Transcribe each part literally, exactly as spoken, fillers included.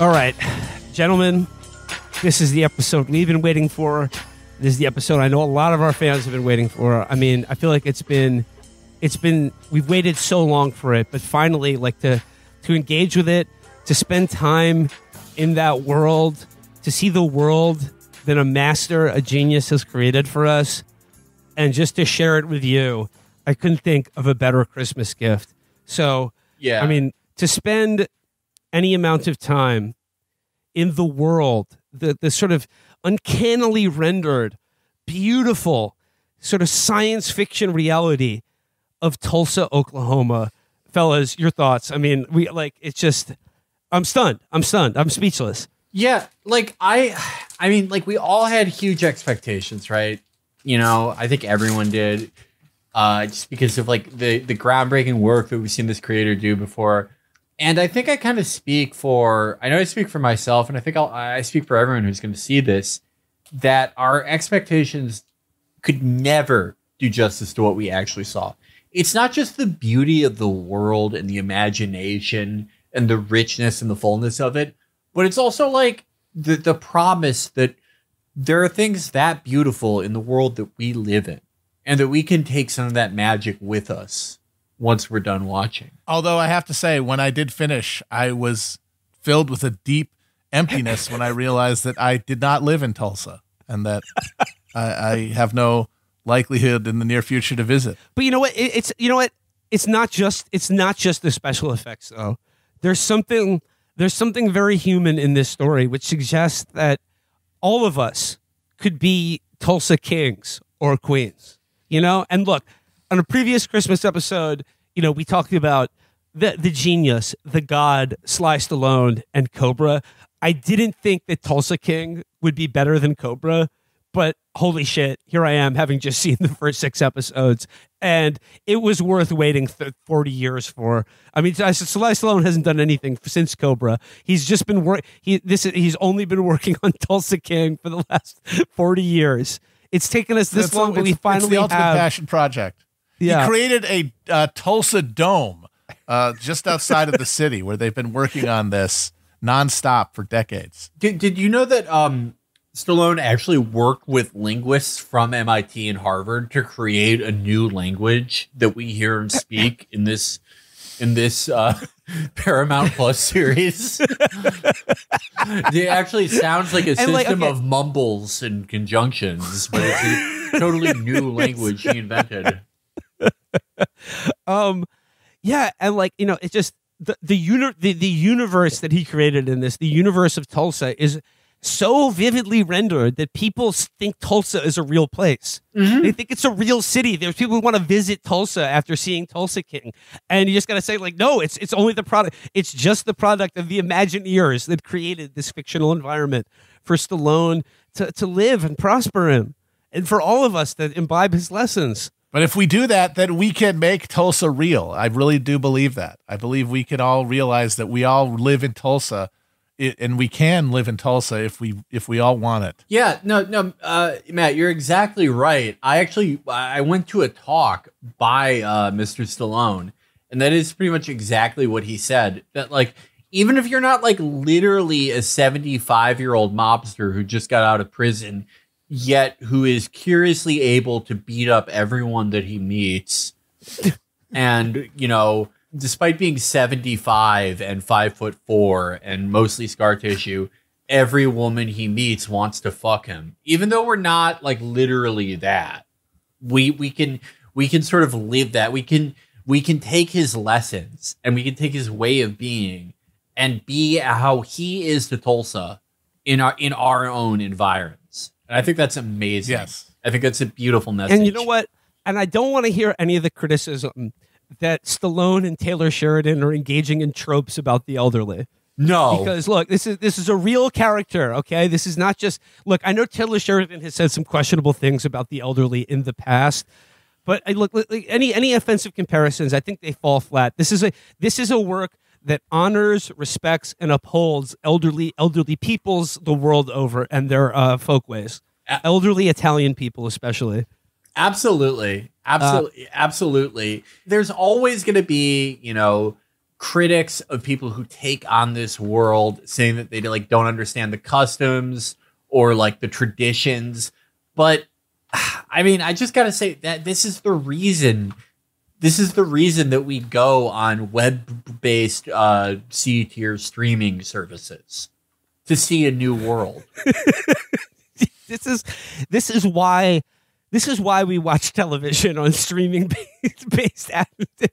All right, gentlemen, this is the episode we've been waiting for. This is the episode I know a lot of our fans have been waiting for. I mean, I feel like it's been, it's been, we've waited so long for it, but finally, like to, to engage with it, to spend time in that world, to see the world that a master, a genius has created for us, and just to share it with you. I couldn't think of a better Christmas gift. So, yeah, I mean, to spend any amount of time in the world, the, the sort of uncannily rendered, beautiful sort of science fiction reality of Tulsa, Oklahoma. Fellas, your thoughts? I mean, we like, it's just, I'm stunned. I'm stunned. I'm speechless. Yeah. Like I, I mean, like we all had huge expectations, right? You know, I think everyone did. Uh, just because of like the, the groundbreaking work that we've seen this creator do before. And I think I kind of speak for, I know I speak for myself, and I think I'll, I speak for everyone who's going to see this, that our expectations could never do justice to what we actually saw. It's not just the beauty of the world and the imagination and the richness and the fullness of it, but it's also like the, the promise that there are things that beautiful in the world that we live in. And that we can take some of that magic with us once we're done watching. Although I have to say, when I did finish, I was filled with a deep emptiness when I realized that I did not live in Tulsa and that I, I have no likelihood in the near future to visit. But you know what? It, it's you know what? It's not just it's not just the special effects though. There's something there's something very human in this story, which suggests that all of us could be Tulsa Kings or Queens. You know, and look, on a previous Christmas episode, you know, we talked about the, the genius, the god, Sly Stallone, and Cobra. I didn't think that Tulsa King would be better than Cobra, but holy shit, here I am, having just seen the first six episodes, and it was worth waiting forty years for. I mean, Sly Stallone hasn't done anything since Cobra. He's just been work. He this he's only been working on Tulsa King for the last forty years. It's taken us this it's, long, but we finally it's the ultimate have passion project. Yeah. He created a uh, Tulsa dome uh, just outside of the city where they've been working on this nonstop for decades. Did Did you know that um, Stallone actually worked with linguists from M I T and Harvard to create a new language that we hear and speak in this in this uh, Paramount Plus series? It actually sounds like a and system like, okay. of mumbles and conjunctions, but it's a totally new language he invented. Um, yeah, and like, you know, it's just the the, uni the the universe that he created in this, the universe of Tulsa, is so vividly rendered that people think Tulsa is a real place. Mm-hmm. They think it's a real city. There's people who want to visit Tulsa after seeing Tulsa King. And you just got to say, like, no, it's it's only the product. It's just the product of the Imagineers that created this fictional environment for Stallone to, to live and prosper in, and for all of us to imbibe his lessons. But if we do that, then we can make Tulsa real. I really do believe that. I believe we can all realize that we all live in Tulsa. It, and we can live in Tulsa if we if we all want it. Yeah, no, no, uh, Matt, you're exactly right. I actually I went to a talk by uh, Mister Stallone, and that is pretty much exactly what he said. That like even if you're not like literally a seventy-five year old mobster who just got out of prison, yet who is curiously able to beat up everyone that he meets, and you know. Despite being seventy-five and five foot four and mostly scar tissue, every woman he meets wants to fuck him. Even though we're not like literally that, we we can we can sort of live that. We can we can take his lessons and we can take his way of being and be how he is to Tulsa in our in our own environs. And I think that's amazing. Yes, I think that's a beautiful message. And you know what? And I don't want to hear any of the criticism that Stallone and Taylor Sheridan are engaging in tropes about the elderly. No, because look, this is this is a real character. Okay, this is not just look. I know Taylor Sheridan has said some questionable things about the elderly in the past, but I look like any any offensive comparisons, I think they fall flat. This is a this is a work that honors, respects, and upholds elderly elderly peoples the world over and their uh, folkways, elderly Italian people especially. Absolutely. Absolutely. Uh, absolutely. There's always going to be, you know, critics of people who take on this world, saying that they like don't understand the customs or like the traditions. But I mean, I just got to say that this is the reason. This is the reason that we go on web-based uh, C-tier streaming services, to see a new world. This is this is why this is why we watch television on streaming based, based at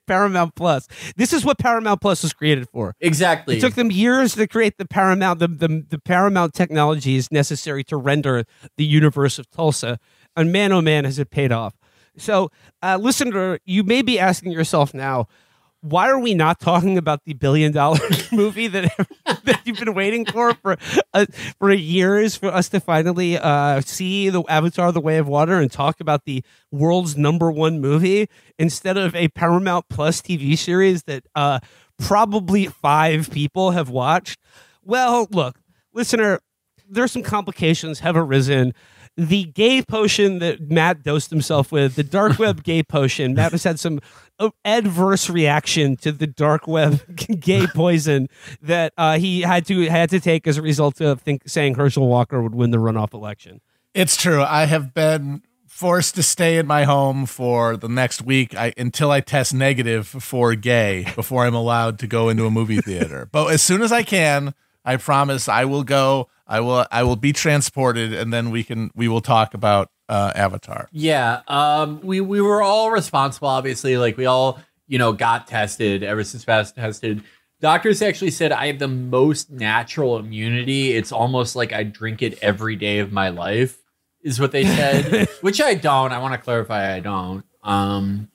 Paramount Plus. This is what Paramount Plus was created for. Exactly. It took them years to create the Paramount the the, the Paramount technologies necessary to render the universe of Tulsa. And man, oh man, has it paid off. So, uh, listener, you may be asking yourself now, why are we not talking about the billion-dollar movie that that you've been waiting for for uh, for years for us to finally uh, see the Avatar: The Way of Water and talk about the world's number one movie instead of a Paramount Plus T V series that uh, probably five people have watched? Well, look, listener, there's some complications have arisen. The gay potion that Matt dosed himself with, the dark web gay potion, Matt has had some adverse reaction to the dark web gay poison that uh, he had to had to take as a result of think, saying Herschel Walker would win the runoff election. It's true. I have been forced to stay in my home for the next week I, until I test negative for gay before I'm allowed to go into a movie theater. But as soon as I can, I promise I will go. I will I will be transported, and then we can we will talk about uh, Avatar. Yeah, um, we, we were all responsible, obviously. Like we all, you know, got tested ever since fast tested. Doctors actually said I have the most natural immunity. It's almost like I drink it every day of my life is what they said, which I don't. I want to clarify I don't. Um,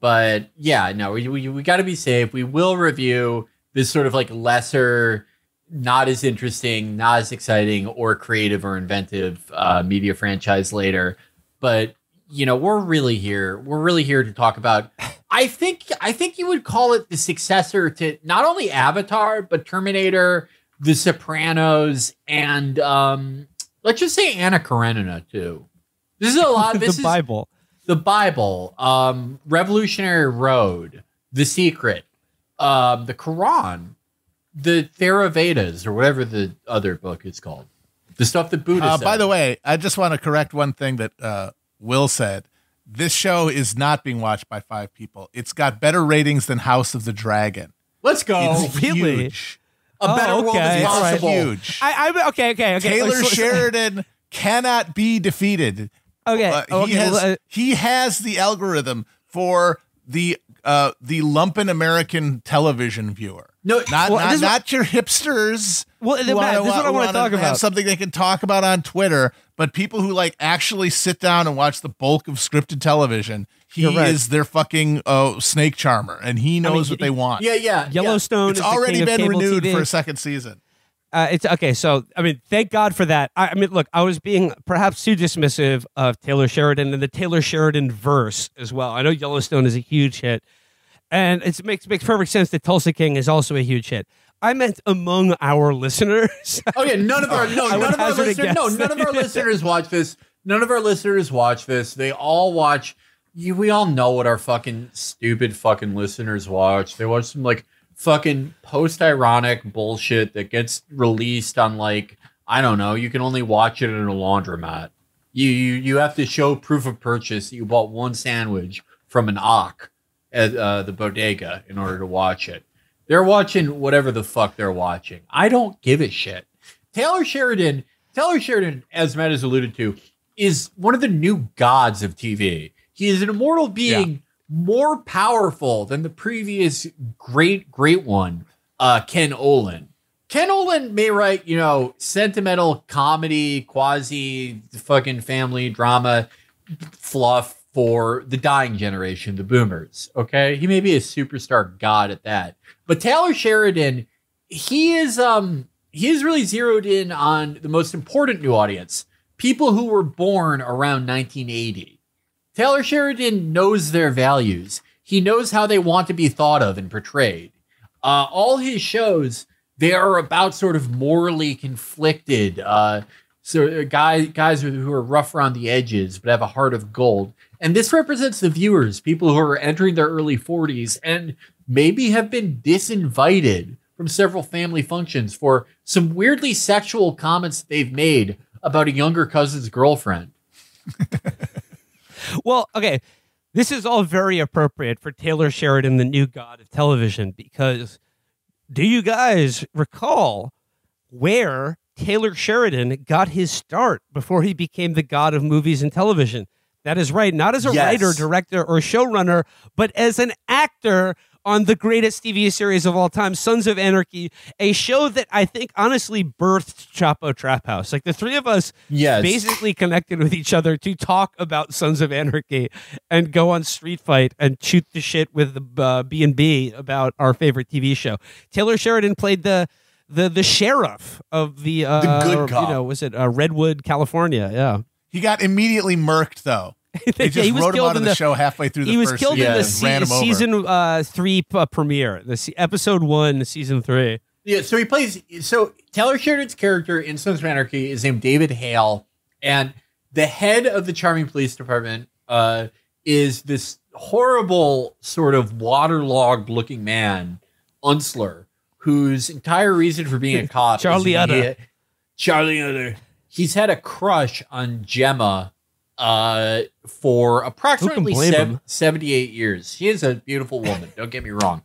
but yeah, no, we, we, we got to be safe. We will review this sort of like lesser, not as interesting, not as exciting or creative or inventive uh, media franchise later. But, you know, we're really here. We're really here to talk about, I think, I think you would call it the successor to not only Avatar, but Terminator, The Sopranos, and um, let's just say Anna Karenina, too. This is a lot. This the is Bible. The Bible, um, Revolutionary Road, The Secret, uh, the Quran, the Theravadins, or whatever the other book is called, the stuff that Buddha uh, said. By the way, I just want to correct one thing that uh, Will said. This show is not being watched by five people. It's got better ratings than House of the Dragon. Let's go. It's really huge. A oh, better okay. world is possible. Right. Huge. I, I, okay, okay, okay. Taylor like, so, Sheridan cannot be defeated. Okay, uh, okay. He, has, uh, he has the algorithm for the uh, the lumpen American television viewer. No, not well, not, not your hipsters. Well, Matt, wanna, this is what I want to talk about. Something they can talk about on Twitter, but people who like actually sit down and watch the bulk of scripted television. He right. is their fucking oh, snake charmer, and he knows I mean, what he, they want. Yeah, yeah. Yellowstone. Yeah. It's is already the king been of cable renewed T V. For a second season. Uh, it's okay. So I mean, thank God for that. I, I mean, look, I was being perhaps too dismissive of Taylor Sheridan and the Taylor Sheridan verse as well. I know Yellowstone is a huge hit. And it makes makes perfect sense that Tulsa King is also a huge hit. I meant among our listeners. Oh yeah, none of our no, none of our listeners. No, none of our listeners watch this. None of our listeners watch this. They all watch. You, we all know what our fucking stupid fucking listeners watch. They watch some like fucking post-ironic bullshit that gets released on like I don't know. You can only watch it in a laundromat. You you you have to show proof of purchase that you bought one sandwich from an O C. At uh, the bodega in order to watch it. They're watching whatever the fuck they're watching. I don't give a shit. Taylor Sheridan, Taylor Sheridan, as Matt has alluded to, is one of the new gods of T V. He is an immortal being yeah. more powerful than the previous great, great one, uh, Ken Olin. Ken Olin may write, you know, sentimental comedy, quasi fucking family drama, fluff, for the dying generation, the boomers, okay? He may be a superstar god at that. But Taylor Sheridan, he is um, he is really zeroed in on the most important new audience, people who were born around nineteen eighty. Taylor Sheridan knows their values. He knows how they want to be thought of and portrayed. Uh, all his shows, they are about sort of morally conflicted uh So guys, guys who are rough around the edges, but have a heart of gold. And this represents the viewers, people who are entering their early forties and maybe have been disinvited from several family functions for some weirdly sexual comments they've made about a younger cousin's girlfriend. Well, okay, this is all very appropriate for Taylor Sheridan, the new god of television, because do you guys recall where Taylor Sheridan got his start before he became the god of movies and television? That is right, not as a yes. writer, director, or showrunner, but as an actor on the greatest T V series of all time, Sons of Anarchy, a show that I think honestly birthed Chapo Trap House. Like, the three of us yes. basically connected with each other to talk about Sons of Anarchy and go on Street Fight and shoot the shit with the uh, B and B about our favorite T V show. Taylor Sheridan played the the the sheriff of the, uh, the good cop. Or, you know, was it uh, Redwood, California? Yeah, he got immediately murked though. They just he was wrote him out of the, the show halfway through the first season. He was killed in the se season uh, three uh, premiere, the se episode one, season three. Yeah, so he plays. So Taylor Sheridan's character in Sons of Anarchy is named David Hale, and the head of the Charming Police Department uh, is this horrible sort of waterlogged-looking man, Unsler, whose entire reason for being a cop Charlie Utter. He, Charlie Utter. He's had a crush on Gemma uh for approximately seventy-eight years. She is a beautiful woman, don't get me wrong.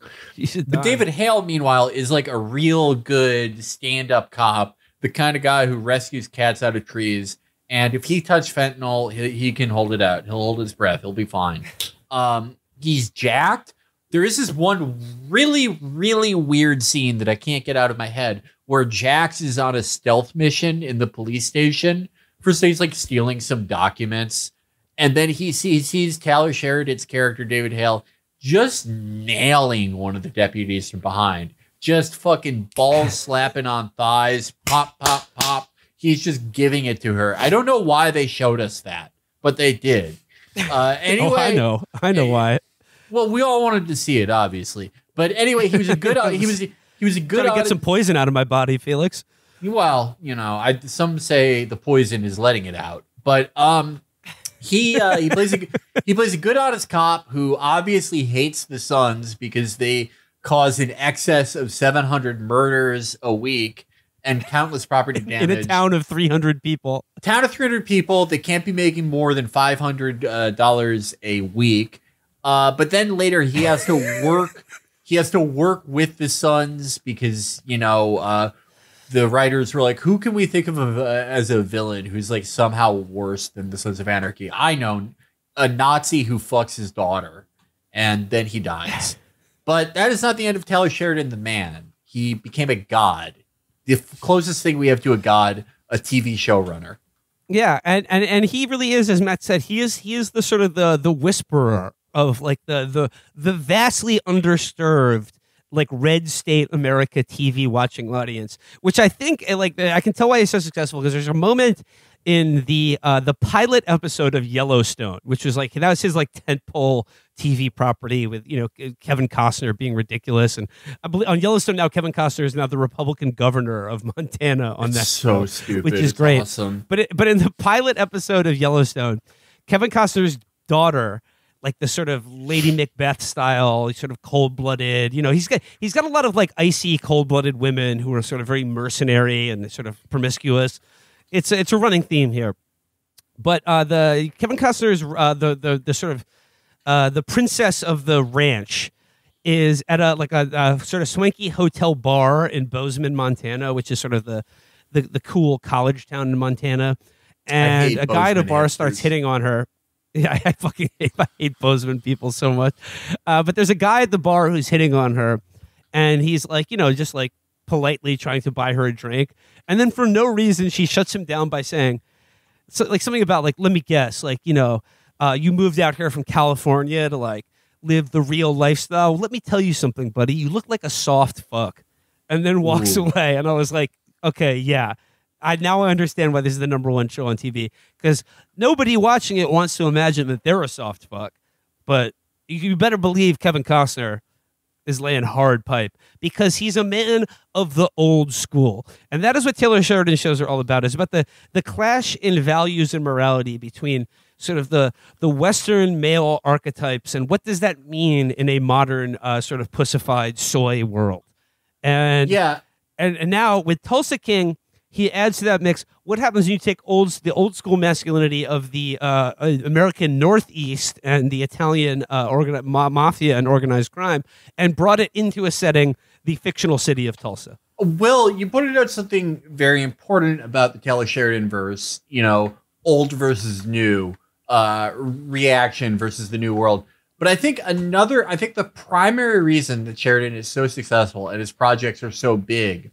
But David Hale, meanwhile, is like a real good stand-up cop, the kind of guy who rescues cats out of trees, and if he touched fentanyl, he, he can hold it out. He'll hold his breath. He'll be fine. Um he's jacked. There is this one really, really weird scene that I can't get out of my head where Jax is on a stealth mission in the police station. First thing, he's like stealing some documents. And then he sees, he sees Taylor Sheridan's character, David Hale, just nailing one of the deputies from behind. Just fucking balls slapping on thighs. Pop, pop, pop. He's just giving it to her. I don't know why they showed us that, but they did. Uh, anyway, oh, I know. I know why. Well, we all wanted to see it, obviously. But anyway, he was a good... he was he was a good... Trying to get some poison out of my body, Felix. Well, you know, I some say the poison is letting it out, but um, he uh, he plays a he plays a good honest cop who obviously hates the Sons because they cause an excess of seven hundred murders a week and countless property damage in a town of three hundred people. A town of three hundred people, they can't be making more than five hundred uh, dollars a week. Uh, but then later he has to work. He has to work with the Sons because you know. Uh, The writers were like, who can we think of as a villain who's like somehow worse than the Sons of Anarchy? I know, a Nazi who fucks his daughter and then he dies. But that is not the end of Taylor Sheridan, the man. He became a god. The closest thing we have to a god, a T V showrunner. Yeah. And, and, and he really is, as Matt said, he is, he is the sort of the, the whisperer of like the, the, the vastly underserved, like red state America T V watching audience, which I think like I can tell why it's so successful because there's a moment in the uh, the pilot episode of Yellowstone, which was like that was his like tentpole T V property with you know Kevin Costner being ridiculous, and I believe on Yellowstone now Kevin Costner is now the Republican governor of Montana on it's that so show, stupid, which is it's great. Awesome. But it, but in the pilot episode of Yellowstone, Kevin Costner's daughter. Like the sort of Lady Macbeth style, sort of cold-blooded, you know, he's got he's got a lot of like icy cold-blooded women who are sort of very mercenary and sort of promiscuous. It's a, it's a running theme here. But uh, the Kevin Costner's uh, the the the sort of uh, the princess of the ranch is at a like a, a sort of swanky hotel bar in Bozeman, Montana, which is sort of the the, the cool college town in Montana. And a guy at a bar starts hitting on her. Yeah, I fucking hate, I hate Bozeman people so much. Uh, but there's a guy at the bar who's hitting on her, and he's like, you know, just like politely trying to buy her a drink. And then for no reason, she shuts him down by saying, so, like something about like, let me guess, like, you know, uh, you moved out here from California to like live the real lifestyle. Let me tell you something, buddy. You look like a soft fuck. And then walks Ooh. away. And I was like, okay, yeah. I now I understand why this is the number one show on T V because nobody watching it wants to imagine that they're a soft fuck, but you better believe Kevin Costner is laying hard pipe because he's a man of the old school, and that is what Taylor Sheridan shows are all about. It's about the the clash in values and morality between sort of the the Western male archetypes and what does that mean in a modern uh, sort of pussified soy world. And yeah, and, and now with Tulsa King, he adds to that mix. What happens when you take old the old school masculinity of the uh, American Northeast and the Italian uh, organ ma mafia and organized crime and brought it into a setting, the fictional city of Tulsa? Well, you pointed out something very important about the Taylor Sheridan verse, you know, old versus new, uh, reaction versus the new world. But I think another, I think the primary reason that Sheridan is so successful and his projects are so big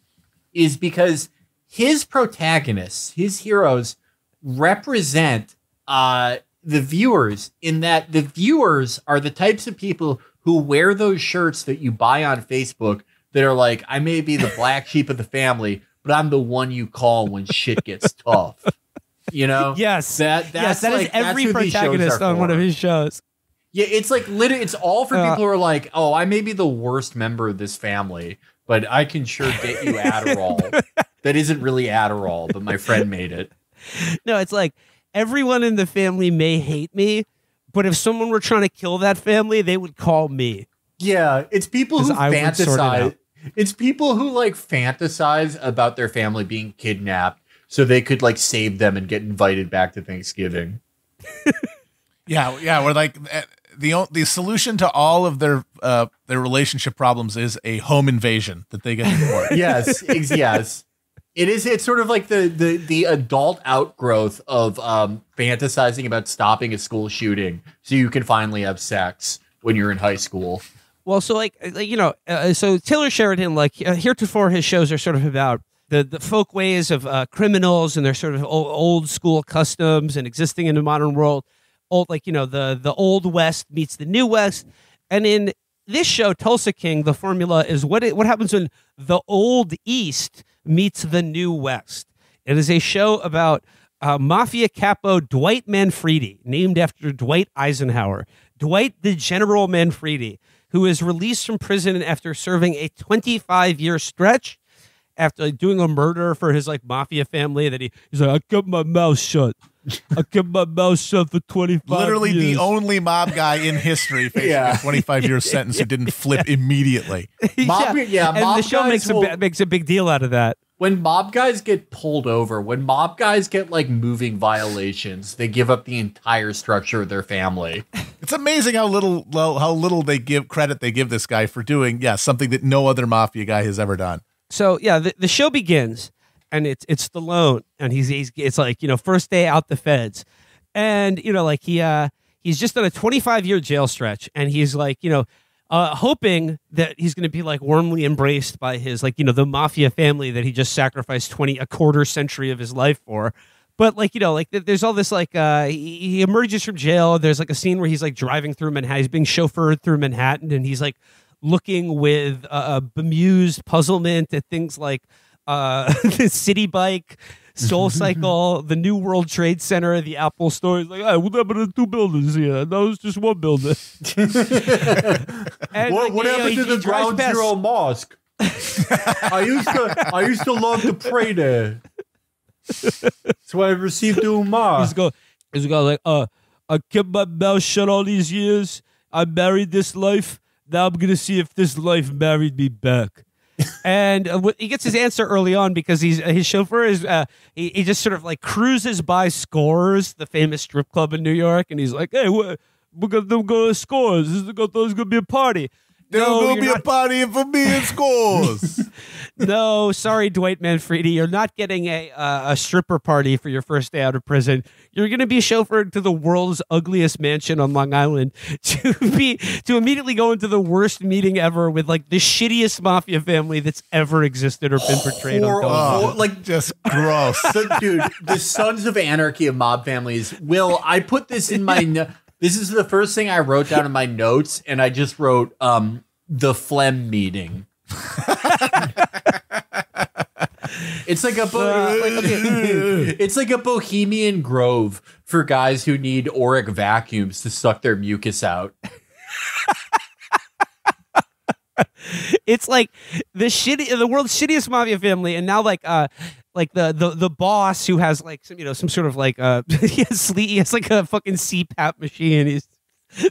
is because his protagonists, his heroes, represent uh, the viewers, in that the viewers are the types of people who wear those shirts that you buy on Facebook that are like, I may be the black sheep of the family, but I'm the one you call when shit gets tough. You know? Yes. That, that's yes, that like, is every protagonist on for. one of his shows. Yeah, it's like, literally, it's all for uh, people who are like, oh, I may be the worst member of this family, but I can sure get you Adderall. That isn't really Adderall, but my friend made it. No, it's like everyone in the family may hate me, but if someone were trying to kill that family, they would call me. Yeah, it's people who I fantasize. It it's people who like fantasize about their family being kidnapped so they could like save them and get invited back to Thanksgiving. Yeah, yeah, we're like the the solution to all of their uh, their relationship problems is a home invasion that they get for. Yes, yes. It is. It's sort of like the the the adult outgrowth of um, fantasizing about stopping a school shooting so you can finally have sex when you're in high school. Well, so like, like you know, uh, so Taylor Sheridan, like uh, heretofore, his shows are sort of about the the folk ways of uh, criminals and their sort of old, old school customs and existing in the modern world. Old, like you know, the the old West meets the new West, and in this show, Tulsa King, the formula is what it, what happens when the old East meets the new West. It is a show about uh, mafia capo Dwight Manfredi, named after Dwight Eisenhower, Dwight the General Manfredi, who is released from prison after serving a twenty-five year stretch after like, doing a murder for his like mafia family. That he he's like, I kept my mouth shut. I kept my mouth shut for twenty-five. Literally years. The only mob guy in history facing yeah. a twenty-five year sentence who didn't flip yeah. immediately. Mob, yeah, yeah and mob the show makes will, a makes a big deal out of that. When mob guys get pulled over, when mob guys get like moving violations, they give up the entire structure of their family. It's amazing how little how little they give credit they give this guy for doing yeah something that no other mafia guy has ever done. So yeah, the, the show begins. And it's it's Stallone, and he's, he's it's like you know first day out the feds, and you know like he uh he's just on a twenty-five year jail stretch, and he's like you know uh, hoping that he's going to be like warmly embraced by his like you know the mafia family that he just sacrificed twenty a quarter century of his life for, but like you know like there's all this like uh, he, he emerges from jail. There's like a scene where he's like driving through Manhattan, he's being chauffeured through Manhattan, and he's like looking with uh, bemused puzzlement at things like. Uh, the City Bike, Soul Cycle, the New World Trade Center, the Apple Store. He's like, hey, what happened to two buildings here? That was just one building. and, what like, what happened know, to the Ground Zero Mosque? I used to, I used to love to pray there. That's why I received the Umar. He's going, he's going like, uh, I kept my mouth shut all these years. I married this life. Now I'm gonna see if this life married me back. And uh, he gets his answer early on because he's uh, his chauffeur is uh, he, he just sort of like cruises by Scores, the famous strip club in New York, and he's like, "Hey, we're, we're gonna go to Scores. This is gonna, this is gonna be a party. There's no, gonna be not... a party for me at Scores." No, sorry, Dwight Manfredi, you're not getting a uh, a stripper party for your first day out of prison. You're gonna be chauffeured to the world's ugliest mansion on Long Island to be to immediately go into the worst meeting ever with like the shittiest mafia family that's ever existed or been portrayed oh, on television. Oh, like just gross, the, dude. The Sons of Anarchy of mob families. Will I put this in my? No this is the first thing I wrote down in my notes, and I just wrote um the phlegm meeting. It's like a bo like, okay. It's like a Bohemian Grove for guys who need auric vacuums to suck their mucus out. It's like the shitty, the world's shittiest mafia family, and now like uh, like the the the boss who has like some, you know, some sort of like uh he has he has like a fucking C PAP machine he's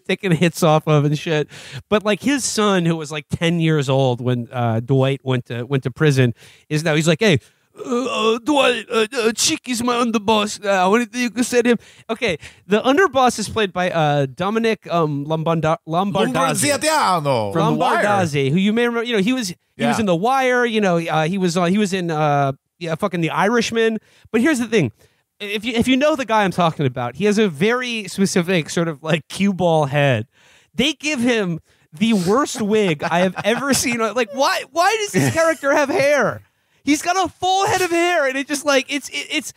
taking hits off of and shit. But like his son, who was like ten years old when uh Dwight went to went to prison, is now he's like, hey, Uh, uh, Dwight, uh, uh, Chick is my underboss now. What do you think you can say to him? Okay, the underboss is played by uh, Dominic um, Lombard Lombardazzi. Lombardazzi, from Lombardazzi, who you may remember. You know, he was he yeah. was in The Wire. You know, uh, he was uh, he was in uh, yeah, fucking The Irishman. But here's the thing: if you if you know the guy I'm talking about, he has a very specific sort of like cue ball head. They give him the worst wig I have ever seen. Like, why why does this character have hair? He's got a full head of hair, and it just like it's it, it's.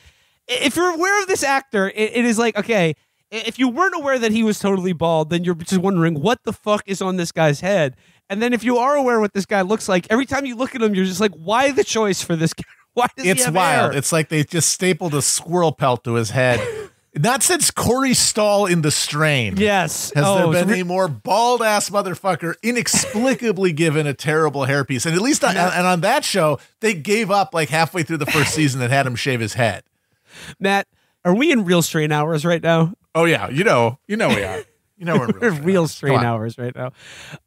If you're aware of this actor, it, it is like, okay, if you weren't aware that he was totally bald, then you're just wondering what the fuck is on this guy's head. And then if you are aware what this guy looks like, every time you look at him, you're just like, why the choice for this guy? Why does it's he have wild. Hair? It's like they just stapled a squirrel pelt to his head. Not since Corey Stahl in The Strain. Yes. Has oh, there been so a more bald-ass motherfucker inexplicably given a terrible hairpiece? And at least on, yeah. and on that show, they gave up like halfway through the first season and had him shave his head. Matt, are we in real strain hours right now? Oh, yeah. You know. You know we are. You know we're in real strain, real strain hours right now.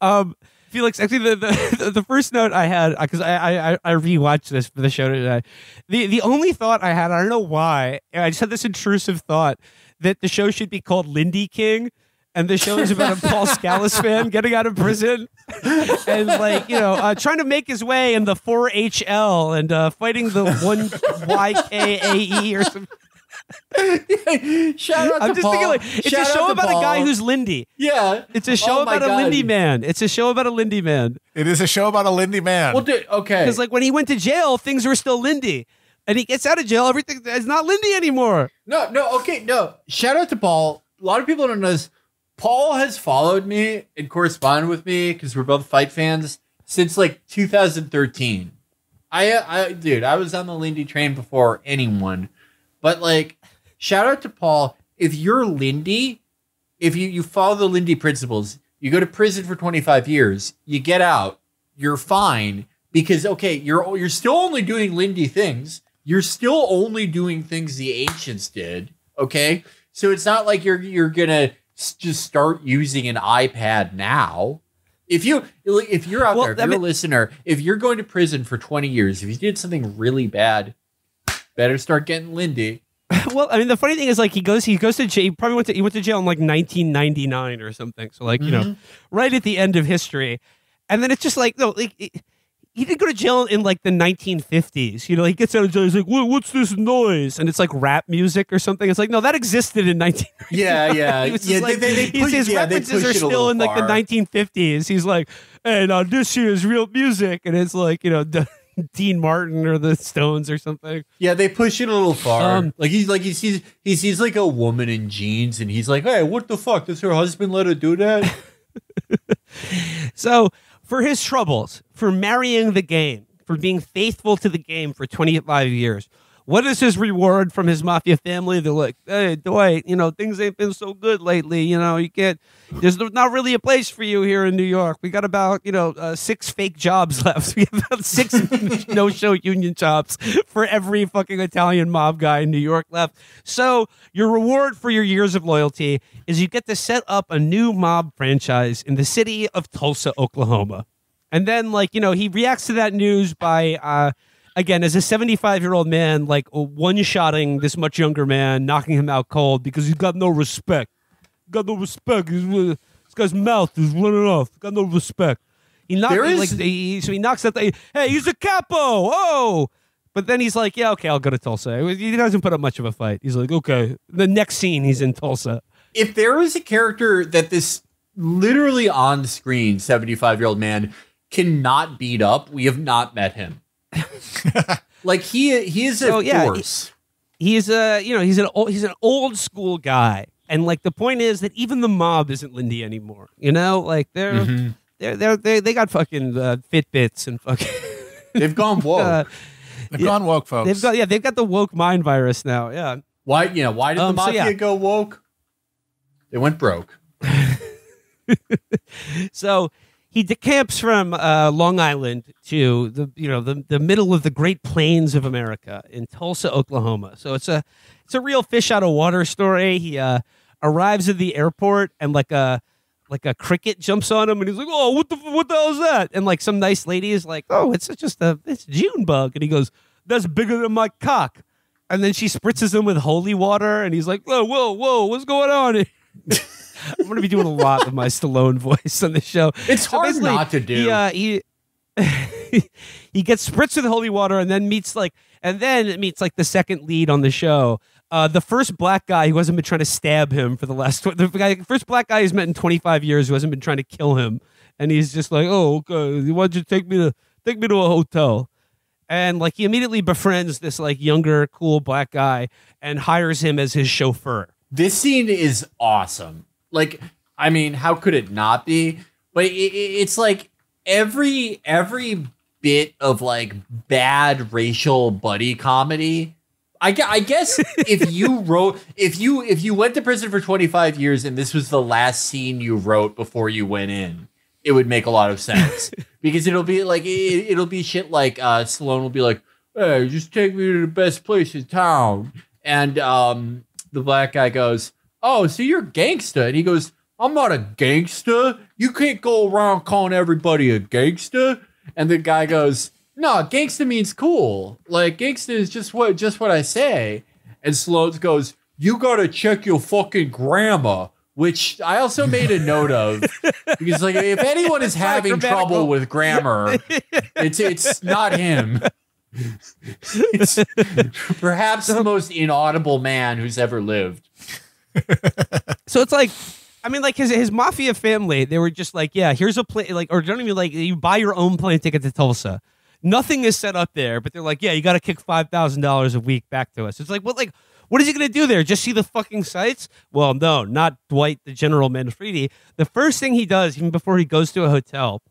Um, Felix, actually, the, the, the first note I had, because I, I, I rewatched this for the show today, the, the only thought I had, I don't know why, I just had this intrusive thought that the show should be called Lindy King, and the show is about a Paul Scallis fan getting out of prison and, like, you know, uh, trying to make his way in the four H L and uh, fighting the one Y K A E or something. Yeah, shout out I'm to just Paul. Thinking like it's shout a show about Paul. A guy who's Lindy. Yeah, it's a show oh about God. a Lindy man. It's a show about a Lindy man. It is a show about a Lindy man. Well, do, okay, because like when he went to jail, things were still Lindy, and he gets out of jail, everything is not Lindy anymore. No, no, okay, no. Shout out to Paul. A lot of people don't know this. Paul has followed me and corresponded with me because we're both fight fans since like two thousand thirteen. I, I, dude, I was on the Lindy train before anyone. But like, shout out to Paul. If you're Lindy, if you, you follow the Lindy principles, you go to prison for twenty-five years, you get out, you're fine because, okay, you're, you're still only doing Lindy things. You're still only doing things the ancients did. Okay. So it's not like you're, you're gonna just start using an iPad now. If you, if you're out well, there, if you're a listener, if you're going to prison for twenty years, if you did something really bad, better start getting Lindy. Well, I mean, the funny thing is, like, he goes, he goes to jail. He probably went to, he went to jail in like nineteen ninety-nine or something. So, like, mm-hmm. you know, right at the end of history. And then it's just like, no, like, it, he didn't go to jail in like the nineteen fifties. You know, he gets out of jail. He's like, what, what's this noise? And it's like rap music or something. It's like, no, that existed in nineteen. Yeah, yeah. He was just yeah, like, they, they push, his yeah, references are still in like far. the nineteen fifties. He's like, hey, now this here is real music, and it's like, you know. Dean Martin or the Stones or something. Yeah, they push it a little far. Um, like he's like he sees he sees like a woman in jeans, and he's like, "Hey, what the fuck? Does her husband let her do that?" So, for his troubles, for marrying the game, for being faithful to the game for twenty-five years, what is his reward from his mafia family? They're like, "Hey, Dwight, you know things ain't been so good lately. You know you can't. There's not really a place for you here in New York. We got about you know uh, six fake jobs left. We have about six no-show union jobs for every fucking Italian mob guy in New York left. So your reward for your years of loyalty is you get to set up a new mob franchise in the city of Tulsa, Oklahoma." And then, like you know, he reacts to that news by. Uh, Again, as a seventy-five-year-old man, like one-shotting this much younger man, knocking him out cold because he's got no respect. Got no respect. He's, uh, this guy's mouth is running off. Got no respect. He knocks is... like he, so he knocks out. The, hey, he's a capo. Oh, but then he's like, yeah, okay, I'll go to Tulsa. He doesn't put up much of a fight. He's like, okay. The next scene, he's in Tulsa. If there was a character that this literally on-screen seventy-five-year-old man cannot beat up, we have not met him. Like he he is so, a yeah, force. He, he is a you know he's an old, he's an old school guy, and like the point is that even the mob isn't Lindy anymore. You know, like they're mm-hmm. they're they're they they got fucking uh, Fitbits and fucking. They've gone woke. Uh, they've yeah, gone woke, folks. They've got yeah they've got the woke mind virus now. Yeah. Why you know why did um, the mafia so, yeah. go woke? They went broke. So. he decamps from uh, Long Island to the you know the the middle of the Great Plains of America in Tulsa, Oklahoma. So it's a it's a real fish out of water story. He uh, arrives at the airport and like a like a cricket jumps on him and he's like, "Oh, what the what the hell is that?" And like some nice lady is like, "Oh, it's just a it's June bug," and he goes, "That's bigger than my cock." And then she spritzes him with holy water, and he's like, "Whoa, whoa, whoa, what's going on?" I'm going to be doing a lot of my Stallone voice on this show. It's so hard not to do. He, uh, he, he gets spritzed with holy water, and then meets like, and then it meets like the second lead on the show, uh, the first black guy who hasn't been trying to stab him for the last the guy, first black guy he's met in twenty-five years who hasn't been trying to kill him, and he's just like, "Oh, okay, why'd you take me to take me to a hotel?" And like he immediately befriends this like younger, cool black guy and hires him as his chauffeur. This scene is awesome. Like, I mean, how could it not be? But it, it's like every every bit of like bad racial buddy comedy. I, I guess if you wrote if you if you went to prison for twenty-five years and this was the last scene you wrote before you went in, it would make a lot of sense because it'll be like, it, it'll be shit like uh, Stallone will be like, "Hey, just take me to the best place in town." And um, the black guy goes, "Oh, so you're gangsta." And he goes, "I'm not a gangsta. You can't go around calling everybody a gangsta." And the guy goes, "No, gangsta means cool. Like gangsta is just what, just what I say." And Stallone goes, "You got to check your fucking grammar." Which I also made a note of because, like, if anyone is having trouble with grammar, it's it's not him. It's perhaps the most inaudible man who's ever lived. So it's like, I mean, like his his mafia family, they were just like, yeah, here's a plane, like, or don't even like you buy your own plane ticket to Tulsa. Nothing is set up there, but they're like, yeah, you got to kick five thousand dollars a week back to us. It's like, what, like. What is he going to do there? Just see the fucking sights? Well, no, not Dwight, the General Manfredi. The first thing he does, even before he goes to a hotel,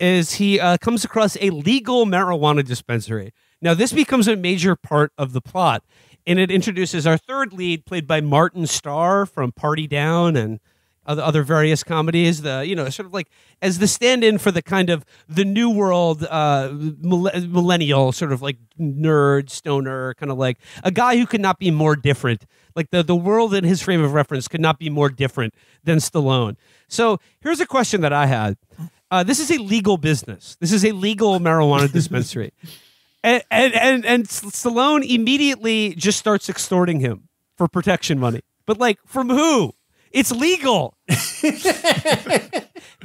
is he uh, comes across a legal marijuana dispensary. Now, this becomes a major part of the plot, and it introduces our third lead, played by Martin Starr from Party Down and other, other various comedies. The you know, sort of like as the stand-in for the kind of the new world uh, millennial sort of like nerd stoner kind of like a guy who could not be more different. Like the the world in his frame of reference could not be more different than Stallone. So here's a question that I had. Uh, this is a legal business. This is a legal marijuana dispensary, and, and and and Stallone immediately just starts extorting him for protection money. But like from who? It's legal. The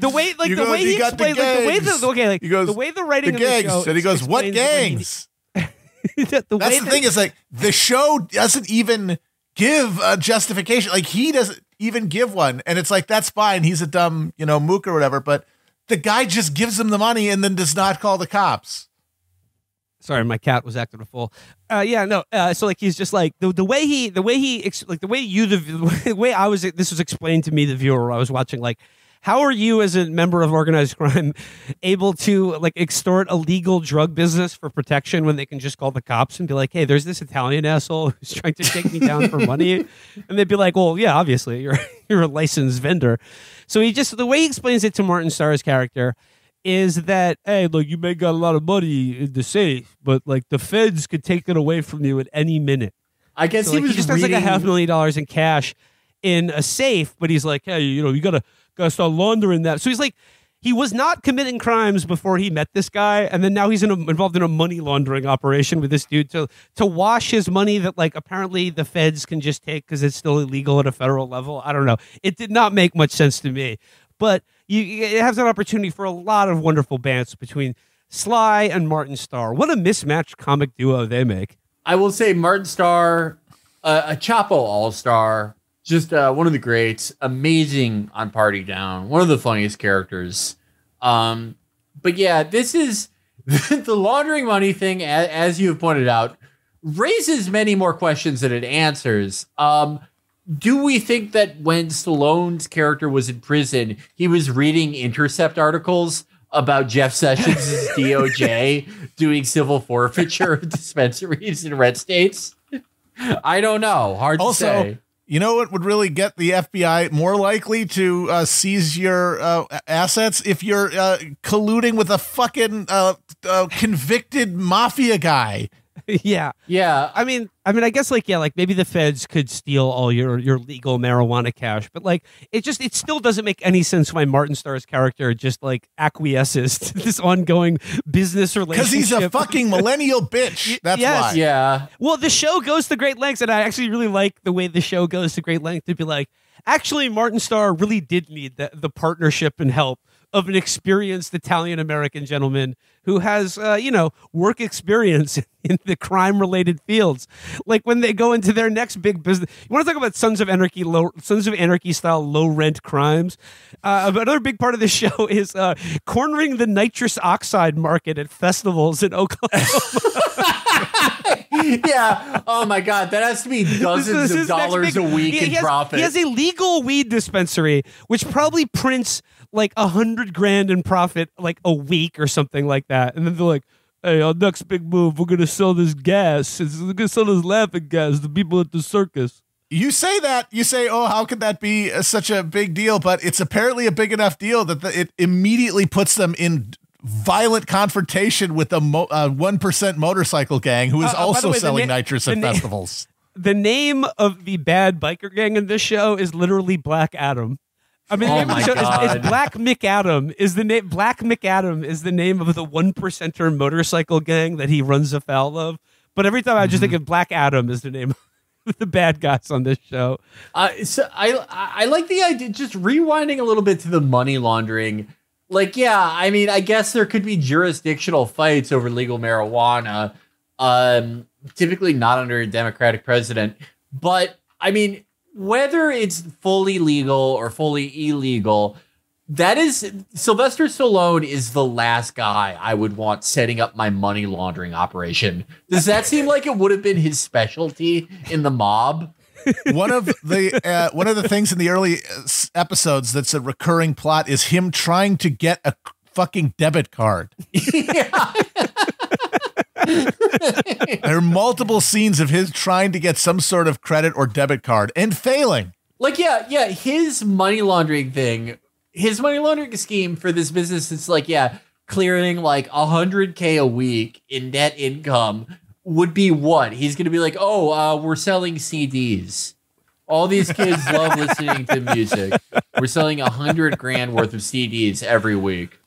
way, like, goes, the way he explained, like, the way the okay, like, goes, the way the writing the gangs, of the show, and he goes, "What gangs?" The he, the, the That's the that, thing is, like, the show doesn't even give a justification. Like, he doesn't even give one, and it's like, that's fine. He's a dumb, you know, mook or whatever. But the guy just gives him the money and then does not call the cops. Sorry, my cat was acting a fool. Uh, yeah, no. Uh, so like, he's just like the the way he the way he like the way you the, the way I was this was explained to me, the viewer, I was watching. Like, how are you as a member of organized crime able to like extort a legal drug business for protection when they can just call the cops and be like, "Hey, there's this Italian asshole who's trying to take me down for money," and they'd be like, "Well, yeah, obviously you're you're a licensed vendor." So he just the way he explains it to Martin Starr's character is that, hey, look, you may got a lot of money in the safe, but like the feds could take it away from you at any minute. I guess so, he like, was he just reading... has like a half million dollars in cash in a safe, but he's like, hey, you know, you gotta gotta start laundering that. So he's like, he was not committing crimes before he met this guy, and then now he's in a, involved in a money laundering operation with this dude to to wash his money that like apparently the feds can just take because it's still illegal at a federal level. I don't know. It did not make much sense to me, but. You, it has an opportunity for a lot of wonderful bants between Sly and Martin Starr. What a mismatched comic duo they make. I will say Martin Starr, uh, a Chapo all-star, just uh, one of the greats, amazing on Party Down, one of the funniest characters. Um, but yeah, this is the laundering money thing, as, as you have pointed out, raises many more questions than it answers. Um Do we think that when Stallone's character was in prison, he was reading Intercept articles about Jeff Sessions' D O J doing civil forfeiture of dispensaries in red states? I don't know. Hard also, to say. You know what would really get the F B I more likely to uh, seize your uh, assets? If you're uh, colluding with a fucking uh, uh, convicted mafia guy. Yeah. Yeah. I mean, I mean, I guess like, yeah, like maybe the feds could steal all your, your legal marijuana cash, but like, it just, it still doesn't make any sense why Martin Starr's character just like acquiesces to this ongoing business relationship. Cause he's a fucking millennial bitch. That's yes. why. Yeah. Well, the show goes to great lengths, and I actually really like the way the show goes to great lengths to be like, actually, Martin Starr really did need the, the partnership and help of an experienced Italian-American gentleman who has, uh, you know, work experience in the crime-related fields. Like when they go into their next big business, you want to talk about Sons of Anarchy, low, Sons of Anarchy-style low-rent crimes. Uh, another big part of the show is uh, cornering the nitrous oxide market at festivals in Oklahoma. Yeah. Oh my God, that has to be dozens of dollars a week in profit. He has a legal weed dispensary, which probably prints like a hundred grand in profit like a week or something like that. And then they're like, hey, our next big move, we're going to sell this gas. We're going to sell this laughing gas to people at the circus. You say that, you say, oh, how could that be uh, such a big deal? But it's apparently a big enough deal that the, it immediately puts them in violent confrontation with a mo uh, one percent motorcycle gang who is uh, also way, selling nitrous at festivals. The name of the bad biker gang in this show is literally Black Adam. I mean, oh my God. It's, it's Black McAdam is the name. Black McAdam is the name of the one percenter motorcycle gang that he runs afoul of. But every time I just mm-hmm. think of Black Adam is the name of the bad guys on this show. Uh, so I I like the idea. Just rewinding a little bit to the money laundering. Like, yeah, I mean, I guess there could be jurisdictional fights over legal marijuana. Um, typically not under a Democratic president, but I mean, whether it's fully legal or fully illegal, that is, Sylvester Stallone is the last guy I would want setting up my money laundering operation. Does that seem like it would have been his specialty in The Mob? One of the uh, one of the things in the early episodes that's a recurring plot is him trying to get a fucking debit card. Yeah. There are multiple scenes of his trying to get some sort of credit or debit card and failing. Like, yeah, yeah. His money laundering thing, his money laundering scheme for this business, it's like, yeah, clearing like a hundred K a week in net income would be what? He's going to be like, oh, uh, we're selling C Ds. All these kids love listening to music. We're selling a hundred grand worth of C Ds every week.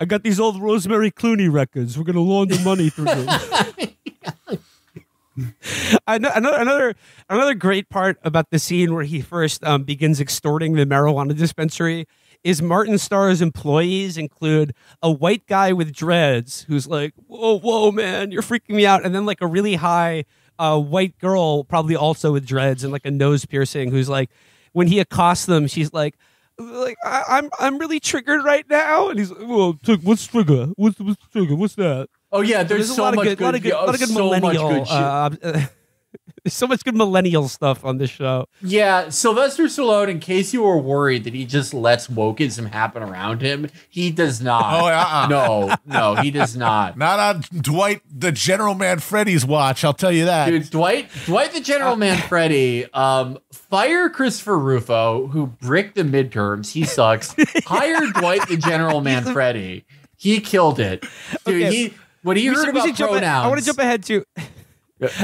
I got these old Rosemary Clooney records. We're gonna launder money through them. Another, another, another great part about the scene where he first um, begins extorting the marijuana dispensary is Martin Starr's employees include a white guy with dreads who's like, "Whoa, whoa, man, you're freaking me out," and then like a really high uh, white girl, probably also with dreads and like a nose piercing, who's like, when he accosts them, she's like, like I, I'm, I'm really triggered right now, and he's like, "Well, what's trigger? What's, what's trigger? What's that?" Oh yeah, there's, there's so a lot much of good, good, lot of good, oh, lot of good so millennial, much good uh, uh, so much good millennial stuff on this show. Yeah, Sylvester Stallone. In case you were worried that he just lets wokeism happen around him, he does not. Oh, uh-uh. no, no, he does not. Not on Dwight the General Manfredi's watch. I'll tell you that, dude. Dwight, Dwight the General uh, Manfredi. Um. Fire Christopher Rufo, who bricked the midterms. He sucks. Hire Dwight the General Manfredi. He killed it. Dude, okay. he, when he we heard should, about pronouns. I want to jump ahead to...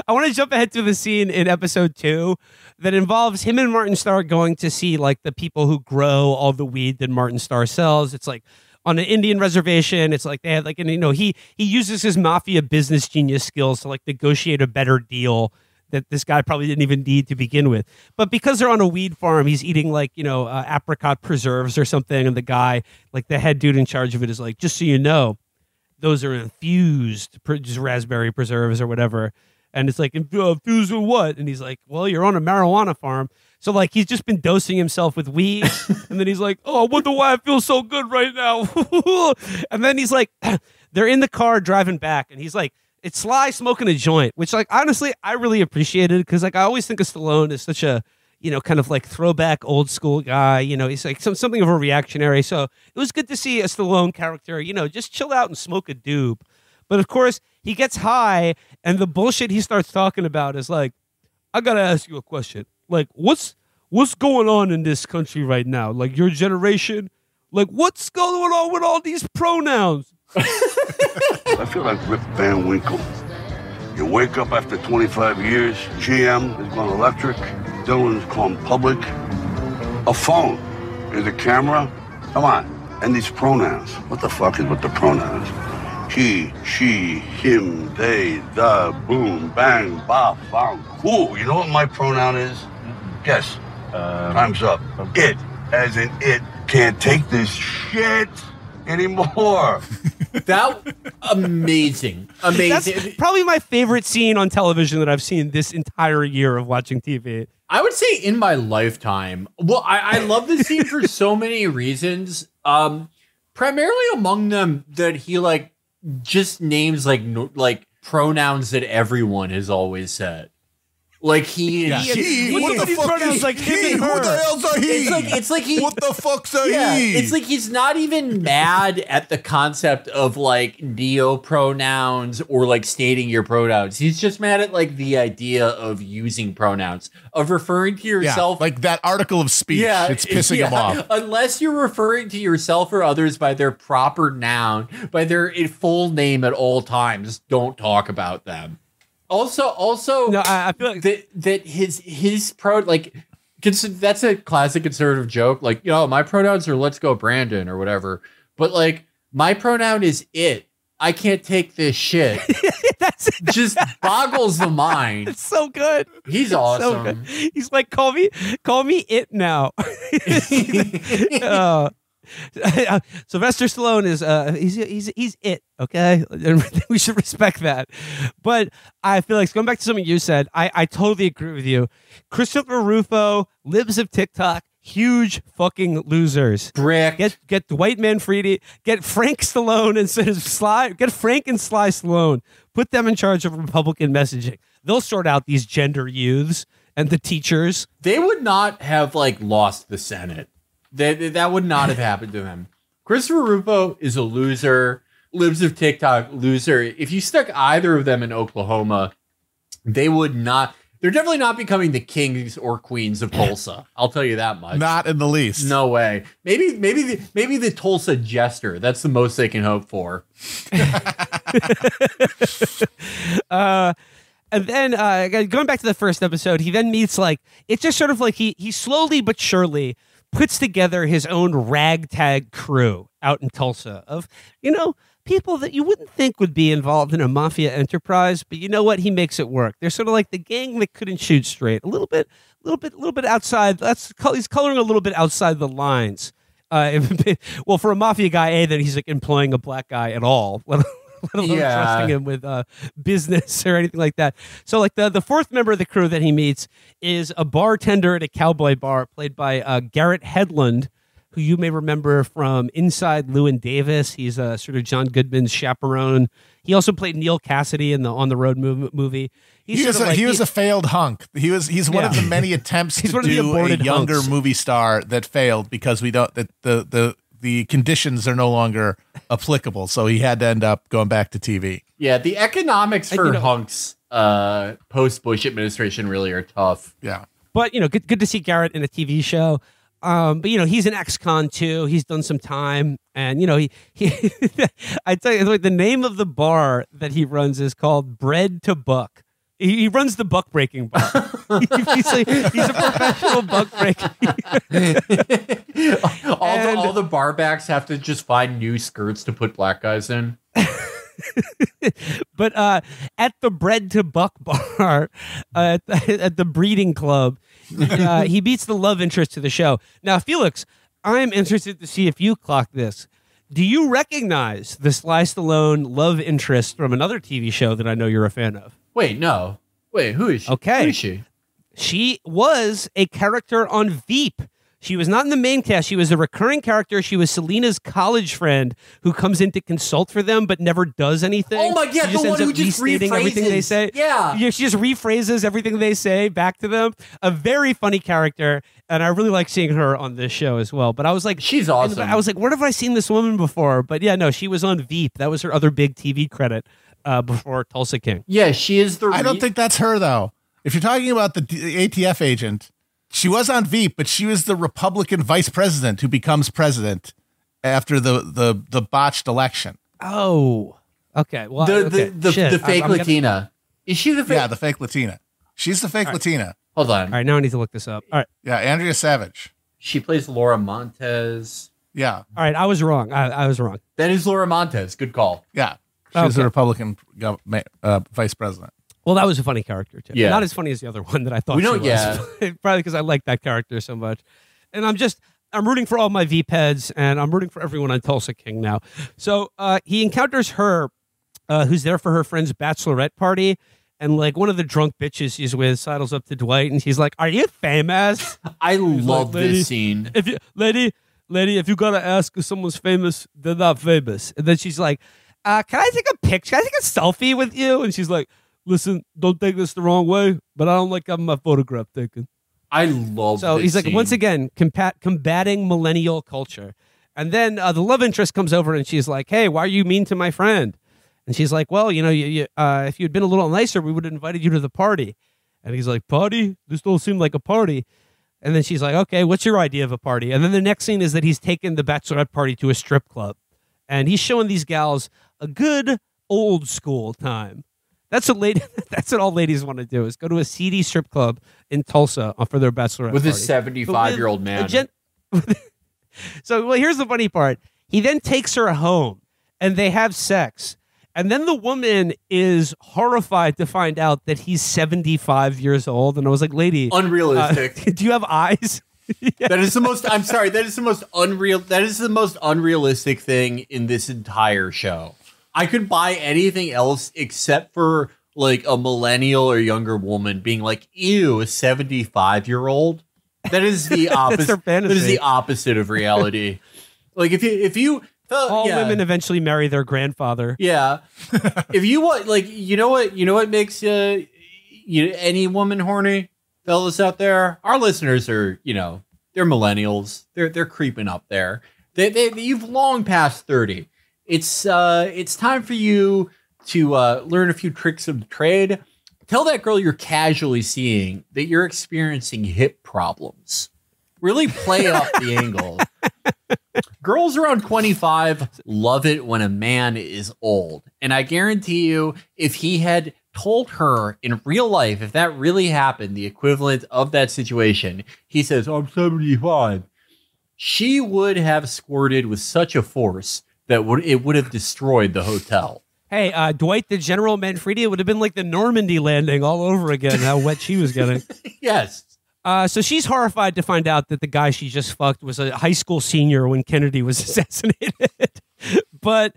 I want to jump ahead to the scene in episode two that involves him and Martin Starr going to see like the people who grow all the weed that Martin Starr sells. It's like on an Indian reservation. It's like they had like, and you know, he, he uses his mafia business genius skills to like negotiate a better deal that this guy probably didn't even need to begin with. But because they're on a weed farm, he's eating like, you know, uh, apricot preserves or something. And the guy, like the head dude in charge of it is like, just so you know, those are infused just raspberry preserves or whatever. And it's like, infused with what? And he's like, well, you're on a marijuana farm. So like, he's just been dosing himself with weed. And then he's like, oh, I wonder why I feel so good right now. And then he's like, they're in the car driving back. And he's like, it's Sly smoking a joint, which, like, honestly, I really appreciated because, like, I always think of Stallone as such a, you know, kind of like throwback old school guy. You know, he's like some, something of a reactionary. So it was good to see a Stallone character, you know, just chill out and smoke a doob. But of course, he gets high and the bullshit he starts talking about is like, I got to ask you a question. Like, what's what's going on in this country right now? Like, your generation, like, what's going on with all these pronouns? I feel like Rip Van Winkle. You wake up after twenty-five years, G M is gone electric, Dylan's gone public. A phone is a camera. Come on. And these pronouns. What the fuck is with the pronouns? He, she, him, they, the, boom, bang, ba, found, cool. You know what my pronoun is? Guess. Uh, Time's up. Okay. It, as in it, can't take this shit anymore. That, amazing. Amazing. That's probably my favorite scene on television that I've seen this entire year of watching T V. I would say in my lifetime. Well, I, I love this scene for so many reasons. Um, primarily among them that he, like, just names like no, like pronouns that everyone has always said, like he and she. What the fuck is like him and her? What the hell's a he? It's like it's like he. What the fuck's a yeah, he? It's like he's not even mad at the concept of like neo pronouns or like stating your pronouns. He's just mad at like the idea of using pronouns, of referring to yourself, yeah, like that article of speech. Yeah, it's pissing yeah, him off. Unless you're referring to yourself or others by their proper noun, by their full name at all times. Don't talk about them. Also, also, no, I, I feel like that that his his pro like that's a classic conservative joke. Like, you know, my pronouns are "let's go, Brandon" or whatever. But like, my pronoun is "it." I can't take this shit. That's it. Just boggles the mind. It's so good. He's awesome. So good. He's like, call me, call me it now. uh, Sylvester Stallone is uh he's he's he's it, okay? We should respect that. But I feel like going back to something you said, I I totally agree with you. Christopher Rufo, Libs of TikTok, huge fucking losers. Brick. Get get Dwight Manfredi, get Frank Stallone instead of Sly. Get Frank and Sly Stallone. Put them in charge of Republican messaging. They'll sort out these gender youths and the teachers. They would not have like lost the Senate. That, that would not have happened to him. Christopher Rufo is a loser. Libs of TikTok, loser. If you stuck either of them in Oklahoma, they would not. They're definitely not becoming the kings or queens of Tulsa. I'll tell you that much. Not in the least. No way. Maybe, maybe, the, maybe the Tulsa jester. That's the most they can hope for. uh, And then uh, going back to the first episode, he then meets like it's just sort of like he he slowly but surely puts together his own ragtag crew out in Tulsa of, you know, people that you wouldn't think would be involved in a mafia enterprise, but you know what? He makes it work. They're sort of like the gang that couldn't shoot straight. A little bit, a little bit, a little bit outside. That's, he's coloring a little bit outside the lines. Uh, well, for a mafia guy, A, then he's like employing a black guy at all, let alone yeah. trusting him with uh, business or anything like that. So like the, the fourth member of the crew that he meets is a bartender at a cowboy bar played by uh, Garrett Hedlund, who you may remember from Inside Llewyn Davis. He's uh, sort of John Goodman's chaperone. He also played Neil Cassidy in the On the Road movie. He's he was, a, like, he was he, a failed hunk. He was he's one yeah. of the many attempts to do a younger hunks. movie star that failed because we don't that the the the conditions are no longer applicable. So he had to end up going back to T V. Yeah, the economics for you know, hunks uh, post Bush administration really are tough. Yeah, but you know, good good to see Garrett in a T V show. Um, but, you know, he's an ex-con, too. He's done some time. And, you know, he, he I tell you, like, the name of the bar that he runs is called Bread to Buck. He, he runs the buck breaking bar. he's, like, he's a professional buck breaker. all, the, all the bar backs have to just find new skirts to put black guys in. But uh, at the Bread to Buck bar, uh, at, the, at the breeding club, uh, he beats the love interest to the show. Now, Felix, I'm interested to see if you clock this. Do you recognize the Sly Stallone love interest from another T V show that I know you're a fan of? Wait, no. Wait, who is she? Okay. Who is she? She was a character on Veep. She was not in the main cast. She was a recurring character. She was Selena's college friend who comes in to consult for them but never does anything. Oh, my God. The one who just rephrases everything they say. Yeah. yeah. She just rephrases everything they say back to them. A very funny character, and I really like seeing her on this show as well. But I was like... She's awesome. I was like, where have I seen this woman before? But, yeah, no, she was on Veep. That was her other big T V credit uh, before Tulsa King. Yeah, she is the... I don't think that's her, though. If you're talking about the A T F agent... She was on Veep, but she was the Republican vice president who becomes president after the the the botched election. Oh, okay. Well, the okay. the the, the fake I'm, I'm Latina. Gonna... Is she the fake? Yeah, the fake Latina. She's the fake right. Latina. Hold on. All right, now I need to look this up. All right. Yeah, Andrea Savage. She plays Laura Montez. Yeah. All right, I was wrong. I, I was wrong. That is Laura Montez. Good call. Yeah, she okay. was a Republican uh, vice president. Well, that was a funny character, too. Yeah. Not as funny as the other one that I thought we she don't, was. Yeah. Probably because I like that character so much. And I'm just, I'm rooting for all my Veep heads, and I'm rooting for everyone on Tulsa King now. So uh, he encounters her, uh, who's there for her friend's bachelorette party. And, like, one of the drunk bitches she's with sidles up to Dwight, and he's like, "Are you famous?" I love like, this scene. If you, lady, lady, if you got to ask if someone's famous, they're not famous. And then she's like, uh, "Can I take a picture? Can I take a selfie with you?" And she's like, "Listen, don't take this the wrong way, but I don't like having my photograph taken." I love So he's like, scene. once again, combat combating millennial culture. And then uh, the love interest comes over and she's like, "Hey, why are you mean to my friend?" And she's like, "Well, you know, you, you, uh, if you'd been a little nicer, we would have invited you to the party." And he's like, "Party? This don't seem like a party." And then she's like, "Okay, what's your idea of a party?" And then the next scene is that he's taken the bachelorette party to a strip club. And he's showing these gals a good old school time. That's what lady, that's what all ladies want to do, is go to a seedy strip club in Tulsa for their bachelorette with party. With a seventy-five-year-old man. Gen so, well, here's the funny part. He then takes her home, and they have sex. And then the woman is horrified to find out that he's seventy-five years old. And I was like, lady. Unrealistic. Uh, do you have eyes? Yeah. That is the most, I'm sorry, that is the most unreal, that is the most unrealistic thing in this entire show. I could buy anything else except for like a millennial or younger woman being like, "Ew, a seventy-five year old. That is the opposite. That is the opposite of reality. Like if you, if you, uh, all yeah. women eventually marry their grandfather. Yeah. If you want, like, you know what, you know what makes uh, you any woman horny, fellas out there. Our listeners are, you know, they're millennials. They're they're creeping up there. They they you've long passed thirty. It's uh, it's time for you to uh, learn a few tricks of the trade. Tell that girl you're casually seeing that you're experiencing hip problems. Really play up the angle. Girls around twenty-five love it when a man is old. And I guarantee you, if he had told her in real life, if that really happened, the equivalent of that situation, he says, "I'm seventy-five. She would have squirted with such a force that would it would have destroyed the hotel. Hey, uh, Dwight the General Manfredi, it would have been like the Normandy landing all over again, how wet she was getting. Yes. Uh, so she's horrified to find out that the guy she just fucked was a high school senior when Kennedy was assassinated. But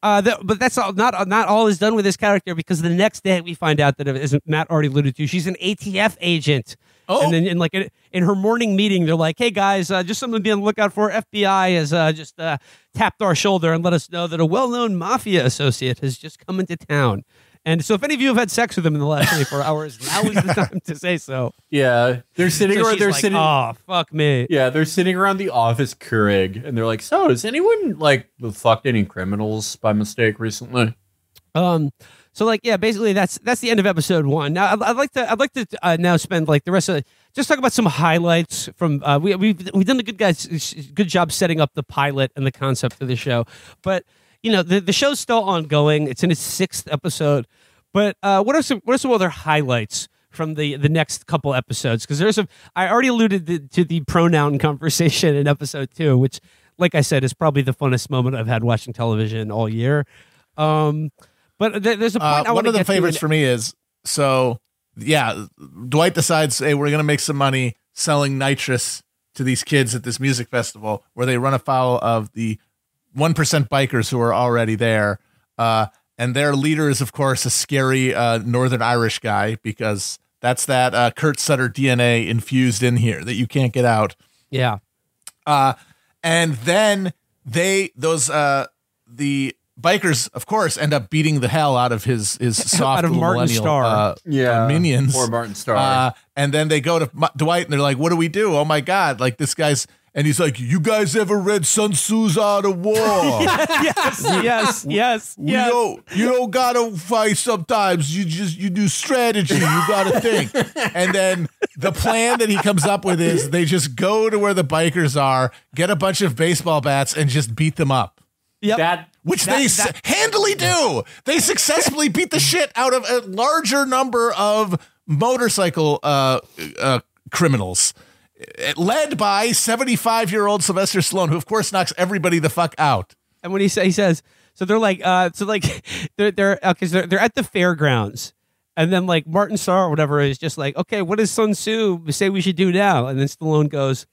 uh, the, but that's all, not, not all is done with this character, because the next day we find out that, as Matt already alluded to, she's an A T F agent. Oh. And then in like in her morning meeting, they're like, "Hey guys, uh, just something to be on the lookout for. F B I has uh, just uh, tapped our shoulder and let us know that a well-known mafia associate has just come into town. And so, if any of you have had sex with them in the last twenty-four hours, now is the time to say so." Yeah, they're sitting. So around, they're like, sitting. Oh, fuck me. Yeah, they're sitting around the office Keurig, and they're like, "So, has anyone like fucked any criminals by mistake recently?" Um. So like, yeah, basically that's that's the end of episode one. Now I'd, I'd like to I'd like to uh, now spend like the rest of just talk about some highlights from uh, we we've, we've done a good guys good job setting up the pilot and the concept of the show, but you know the the show's still ongoing. It's in its sixth episode, but uh, what are some what are some other highlights from the the next couple episodes? Because there's some I already alluded to, to the pronoun conversation in episode two, which like I said is probably the funnest moment I've had watching television all year. Um, But there's a point uh, I one of the favorites for me is so yeah. Dwight decides, hey, we're gonna make some money selling nitrous to these kids at this music festival where they run afoul of the one percent bikers who are already there, uh, and their leader is of course a scary uh, Northern Irish guy, because that's that uh, Kurt Sutter D N A infused in here that you can't get out. Yeah, uh, and then they those uh, the. Bikers, of course, end up beating the hell out of his his soft out of Martin Starr, uh, yeah, uh, minions, or Martin Starr, uh, and then they go to Dwight and they're like, "What do we do? Oh my god! Like this guy's," And he's like, you guys ever read Sun Tzu's Art of War? yes, yes, yes, we yes. Don't, you don't got to fight sometimes. You just, you do strategy. You got to think. And then the plan that he comes up with is they just go to where the bikers are, get a bunch of baseball bats, and just beat them up. Yep. That, Which that, they that, handily do. They successfully beat the shit out of a larger number of motorcycle uh, uh, criminals. Led by seventy-five-year-old Sylvester Stallone, who of course knocks everybody the fuck out. And when he say, he says, so they're like, uh, so like, they're they're okay, so they're, they're at the fairgrounds, and then like Martin Starr or whatever is just like, okay, what does Sun Tzu say we should do now? And then Stallone goes,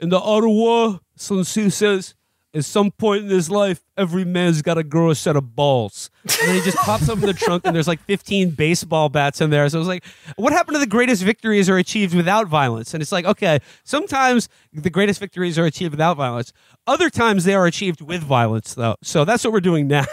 in the Art of War, Sun Tzu says, at some point in his life, every man's got to grow a set of balls. And then he just pops open the trunk, and there's like fifteen baseball bats in there. So I was like, what happened to the greatest victories are achieved without violence? And it's like, okay, sometimes the greatest victories are achieved without violence. Other times they are achieved with violence, though. So that's what we're doing now.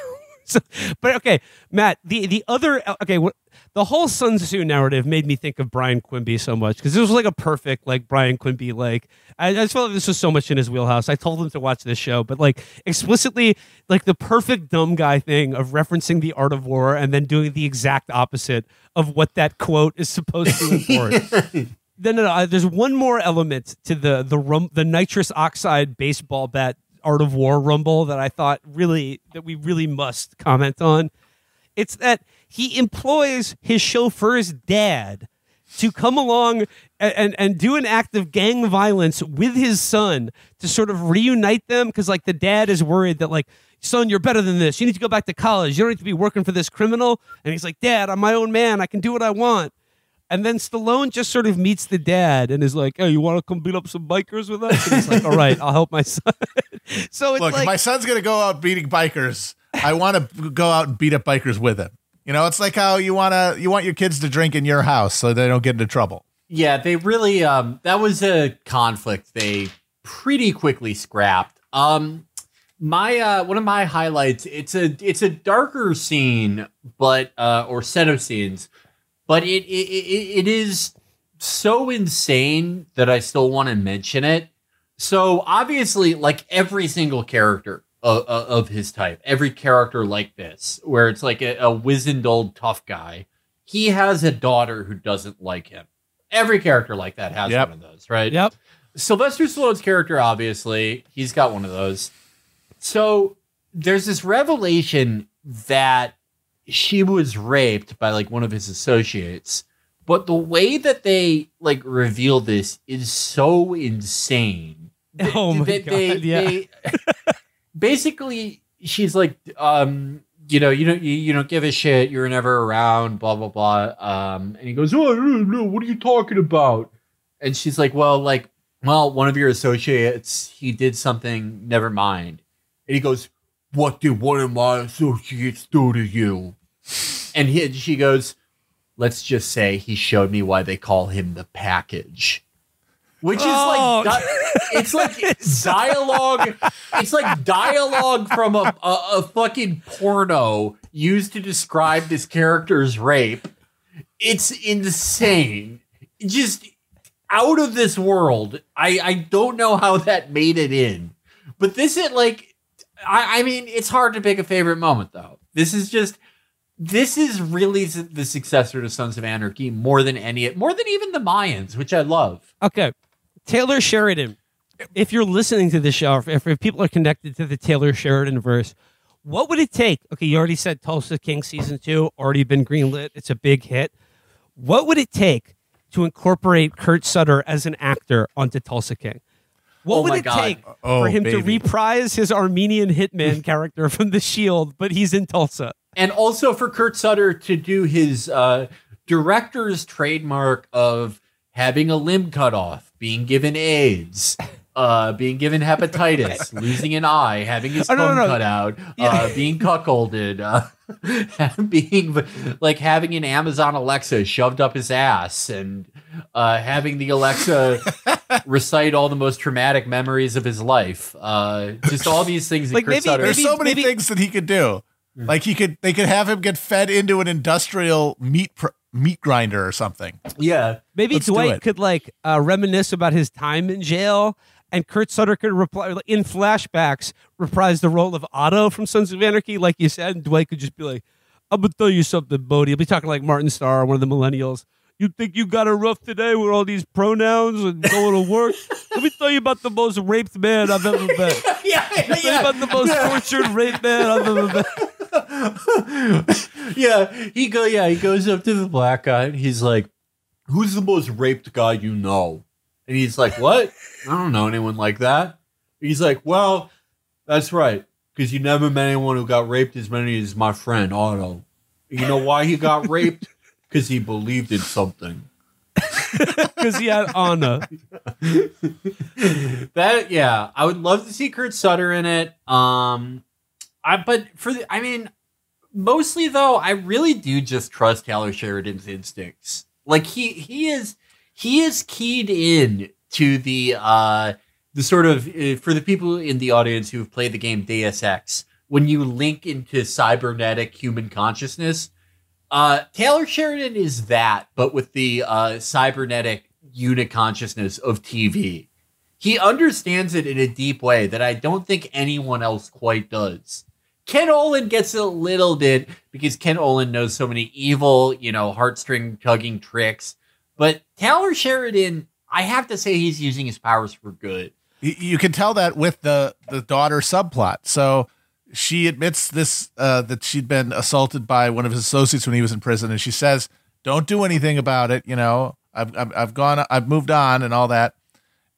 so, but okay, Matt, the, the other, okay, what, the whole Sun Tzu narrative made me think of Brian Quimby so much, because this was like a perfect, like, Brian Quimby, like, I, I just felt like this was so much in his wheelhouse. I told him to watch this show, but like explicitly, like the perfect dumb guy thing of referencing the Art of War and then doing the exact opposite of what that quote is supposed to import. Then no, no, I, there's one more element to the the rum, the nitrous oxide baseball bat Art of War rumble that I thought really that we really must comment on. It's that he employs his chauffeur's dad to come along and, and, and do an act of gang violence with his son to sort of reunite them, because like the dad is worried that like, son, you're better than this. You need to go back to college. You don't need to be working for this criminal. And he's like, Dad, I'm my own man. I can do what I want. And then Stallone just sort of meets the dad and is like, hey, you want to come beat up some bikers with us? And he's like, all right, I'll help my son. so it's Look, like, my son's going to go out beating bikers. I want to go out and beat up bikers with him. You know, it's like how you want to you want your kids to drink in your house so they don't get into trouble. Yeah, they really um, that was a conflict they pretty quickly scrapped. Um, my uh, one of my highlights, it's a it's a darker scene, but uh, or set of scenes, but it it, it, it is so insane that I still want to mention it. So obviously, like every single character Of, of his type, every character like this, where it's like a, a wizened old tough guy, he has a daughter who doesn't like him. Every character like that has yep. one of those, right? Yep. Sylvester Stallone's character, obviously, he's got one of those. So there's this revelation that she was raped by like one of his associates, but the way that they like reveal this is so insane. Oh my they, God, they, yeah. They, basically, she's like, um, you know, you don't, you, you don't give a shit. You're never around, blah, blah, blah. Um, and he goes, oh, no, what are you talking about? And she's like, well, like, well, one of your associates, he did something. Never mind. And he goes, what did one of my associates do to you? And he, she goes, let's just say he showed me why they call him the package. Which is oh. like, it's like dialogue. It's like dialogue from a, a, a fucking porno used to describe this character's rape. It's insane. Just out of this world. I, I don't know how that made it in. But this is like, I, I mean, it's hard to pick a favorite moment, though. This is just, this is really the successor to Sons of Anarchy more than any, more than even the Mayans, which I love. Okay. Taylor Sheridan, if you're listening to this show, if, if people are connected to the Taylor Sheridan verse, what would it take? Okay, you already said Tulsa King season two, already been greenlit. It's a big hit. What would it take to incorporate Kurt Sutter as an actor onto Tulsa King? What oh would it God. take oh, for him baby. to reprise his Armenian hitman character from The Shield, but he's in Tulsa? And also for Kurt Sutter to do his uh, director's trademark of having a limb cut off, being given AIDS, uh, being given hepatitis, losing an eye, having his oh, phone no, no, cut no. out, yeah. uh, being cuckolded, uh, being like having an Amazon Alexa shoved up his ass, and uh, having the Alexa recite all the most traumatic memories of his life. Uh, just all these things. Like maybe, maybe, There's so many maybe, things that he could do. Mm-hmm. Like he could, they could have him get fed into an industrial meat pr meat grinder or something. Yeah, maybe Let's Dwight could like uh, reminisce about his time in jail and Kurt Sutter could reply in flashbacks, reprise the role of Otto from Sons of Anarchy, like you said, and Dwight could just be like, I'm going to tell you something, Bodie. He'll be talking like Martin Starr, one of the millennials. You think you got it rough today with all these pronouns and going to work? Let me tell you about the most raped man I've ever been. yeah, yeah, Let me tell yeah. you about the most yeah. tortured raped man I've ever been. yeah, he go. Yeah, he goes up to the black guy and he's like, "Who's the most raped guy you know?" And he's like, "What? I don't know anyone like that." And he's like, "Well, that's right, because you never met anyone who got raped as many as my friend Otto. And you know why he got raped?" Because he believed in something. Because he had honor. that yeah, I would love to see Kurt Sutter in it. Um, I but for the, I mean, mostly though, I really do just trust Taylor Sheridan's instincts. Like he he is he is keyed in to the uh, the sort of uh, for the people in the audience who have played the game Deus Ex. When you link into cybernetic human consciousness. Uh, Taylor Sheridan is that, but with the uh, cybernetic uniconsciousness of T V. He understands it in a deep way that I don't think anyone else quite does. Ken Olin gets it a little bit because Ken Olin knows so many evil, you know, heartstring-tugging tricks. But Taylor Sheridan, I have to say he's using his powers for good. You can tell that with the, the daughter subplot. So... She admits this, uh, that she'd been assaulted by one of his associates when he was in prison. And she says, don't do anything about it. You know, I've, I've, I've gone, I've moved on and all that.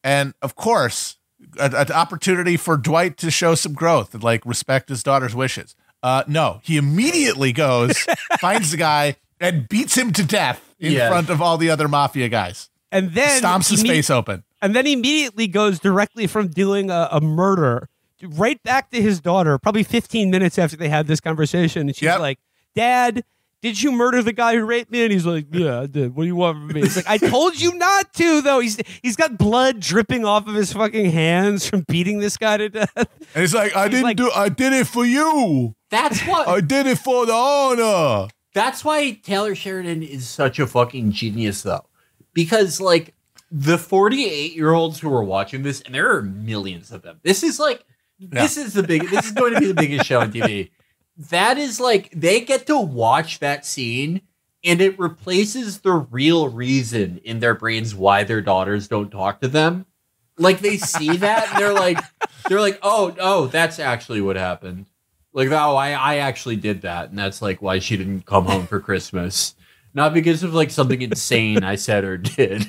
And of course, an opportunity for Dwight to show some growth and like respect his daughter's wishes. Uh, no, he immediately goes, finds the guy and beats him to death in yeah. front of all the other mafia guys. And then stomps his face open. And then he immediately goes directly from doing a, a murder right back to his daughter, probably fifteen minutes after they had this conversation. And she's yep. like, Dad, did you murder the guy who raped me? And he's like, yeah, I did. What do you want from me? He's like, I told you not to, though. He's He's got blood dripping off of his fucking hands from beating this guy to death. And he's like, I he's didn't like, do I did it for you. That's what I did it for the honor. That's why Taylor Sheridan is such a fucking genius, though. Because, like, the forty-eight-year-olds who are watching this, and there are millions of them. This is like No. This is the big. This is going to be the biggest show on T V. That is like they get to watch that scene, and it replaces the real reason in their brains why their daughters don't talk to them. Like they see that, and they're like, they're like, oh, oh, that's actually what happened. Like, oh, I, I actually did that, and that's like why she didn't come home for Christmas, not because of like something insane I said or did.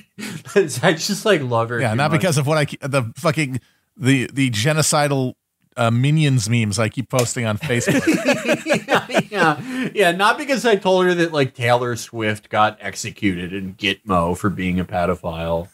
I just like love her. Yeah, not much. Because of what I the fucking. The the genocidal uh, minions memes I keep posting on Facebook. yeah, yeah, yeah. Not because I told her that like Taylor Swift got executed in Gitmo for being a pedophile.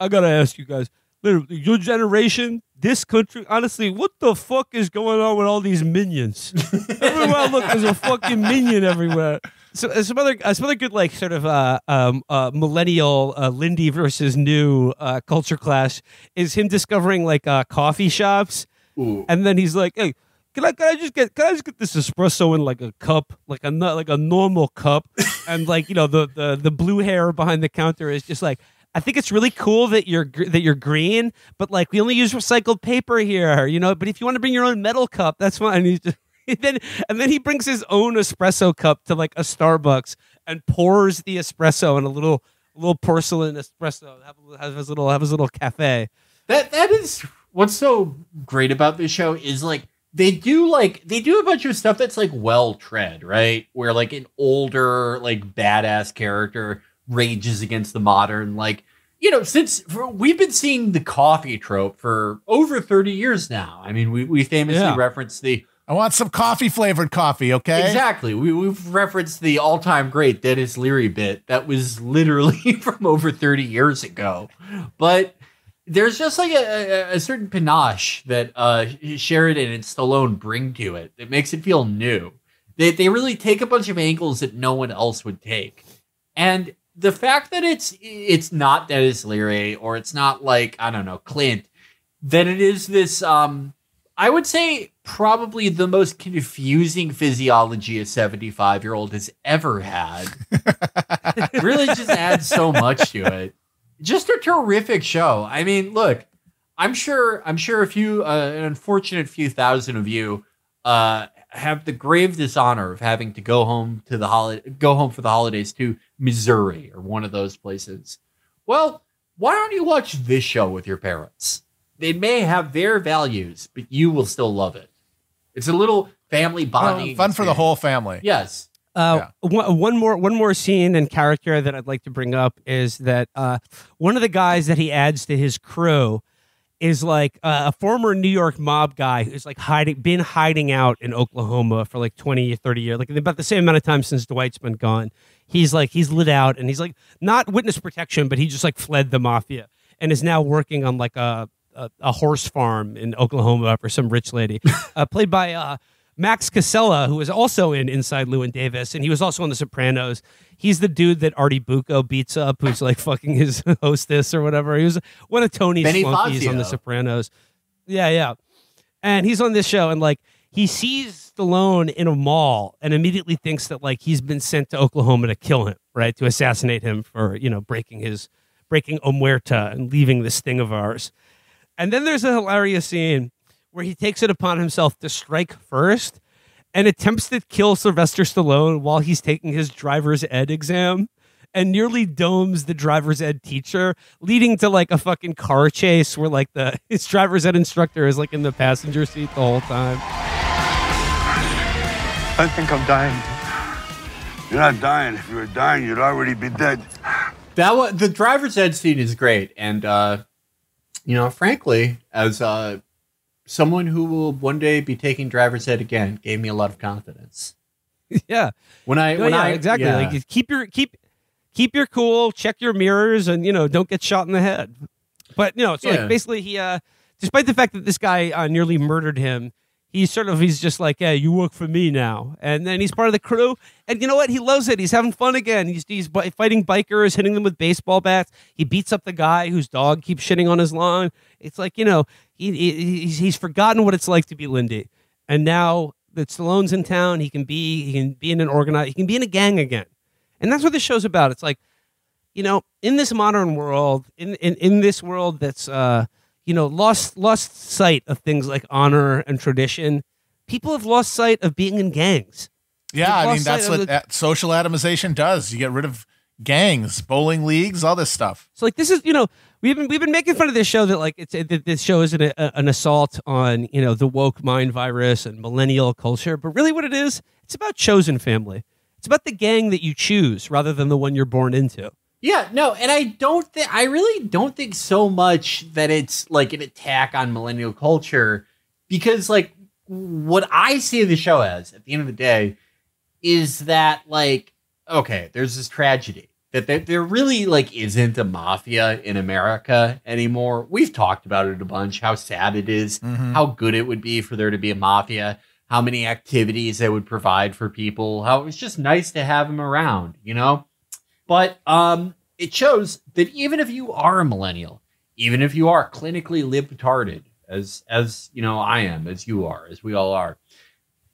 I gotta ask you guys, literally, your generation, this country, honestly, what the fuck is going on with all these minions? Everywhere I look, there's a fucking minion everywhere. So uh, some other uh, some other good like sort of uh, um, uh, millennial uh, Lindy versus new uh, culture clash is him discovering like uh, coffee shops, Ooh. and then he's like, "Hey, can I can I just get can I just get this espresso in like a cup, like a like a normal cup?" And like you know the the the blue hair behind the counter is just like, I think it's really cool that you're that you're green, but like we only use recycled paper here, you know. But if you want to bring your own metal cup, that's fine. And he's just, And then, and then he brings his own espresso cup to like a Starbucks and pours the espresso in a little little porcelain espresso. Have, have his little have his little cafe. That that is what's so great about this show is like they do like they do a bunch of stuff that's like well tread, right? Where like an older like badass character rages against the modern, like you know since for, we've been seeing the coffee trope for over thirty years now. I mean, we we famously yeah. referenced the. I want some coffee-flavored coffee, okay? Exactly. We, we've referenced the all-time great Dennis Leary bit that was literally from over thirty years ago. But there's just like a, a certain panache that uh, Sheridan and Stallone bring to it that makes it feel new. They, they really take a bunch of angles that no one else would take. And the fact that it's it's not Dennis Leary or it's not like, I don't know, Clint, that it is this... um. I would say probably the most confusing physiology a seventy-five-year-old has ever had. It really just adds so much to it. Just a terrific show. I mean, look, I'm sure. I'm sure a few, uh, an unfortunate few thousand of you, uh, have the grave dishonor of having to go home to the holiday, go home for the holidays to Missouri or one of those places. Well, why don't you watch this show with your parents? They may have their values, but you will still love it. It's a little family bonding, oh, fun experience for the whole family. Yes. Uh, yeah. one, one more, one more scene and character that I'd like to bring up is that uh, one of the guys that he adds to his crew is like uh, a former New York mob guy who's like hiding, been hiding out in Oklahoma for like twenty or thirty years, like about the same amount of time since Dwight's been gone. He's like, he's lit out and he's like not witness protection, but he just like fled the mafia and is now working on like a, a, a horse farm in Oklahoma for some rich lady uh, played by uh, Max Casella, who was also in Inside Llewyn Davis. And he was also on The Sopranos. He's the dude that Artie Bucco beats up, who's like fucking his hostess or whatever. He was one of Tony's flunkies on The Sopranos. Yeah, yeah. And he's on this show, and like he sees Stallone in a mall and immediately thinks that like he's been sent to Oklahoma to kill him, right? To assassinate him for, you know, breaking his breaking Omerta and leaving this thing of ours. And then there's a hilarious scene where he takes it upon himself to strike first and attempts to kill Sylvester Stallone while he's taking his driver's ed exam and nearly domes the driver's ed teacher, leading to like a fucking car chase where like the his driver's ed instructor is like in the passenger seat the whole time. I think I'm dying. You're not dying. If you were dying, you'd already be dead. That was, the driver's ed scene is great. And, uh, you know, frankly, as, uh, someone who will one day be taking driver's ed again gave me a lot of confidence. Yeah. When I, no, when yeah, I, exactly. Yeah. Like keep your, keep, keep your cool, check your mirrors and, you know, don't get shot in the head. But, you know, so yeah. like basically he, uh, despite the fact that this guy uh, nearly murdered him, he's sort of, he's just like, yeah, hey, you work for me now. And then he's part of the crew. And you know what? He loves it. He's having fun again. He's, he's fighting bikers, hitting them with baseball bats. He beats up the guy whose dog keeps shitting on his lawn. It's like, you know, he, he he's, he's forgotten what it's like to be Lindy. And now that Stallone's in town, he can be, he can be in an organized, he can be in a gang again. And that's what this show's about. It's like, you know, in this modern world, in, in, in this world that's, uh, you know, lost lost sight of things like honor and tradition. People have lost sight of being in gangs. Yeah, I mean, that's what that social atomization does. You get rid of gangs, bowling leagues, all this stuff. So, like, this is, you know, we've been we've been making fun of this show that like it's that this show is an, a, an assault on, you know, the woke mind virus and millennial culture, but really what it is, it's about chosen family. It's about the gang that you choose rather than the one you're born into. Yeah, no, and I don't think, I really don't think so much that it's like an attack on millennial culture, because like what I see the show as at the end of the day is that like, okay, there's this tragedy that there, there really like isn't a mafia in America anymore. We've talked about it a bunch, how sad it is, mm-hmm. how good it would be for there to be a mafia, how many activities they would provide for people, how it was just nice to have them around, you know? But um, it shows that even if you are a millennial, even if you are clinically lib-tarded, as, as you know, I am, as you are, as we all are,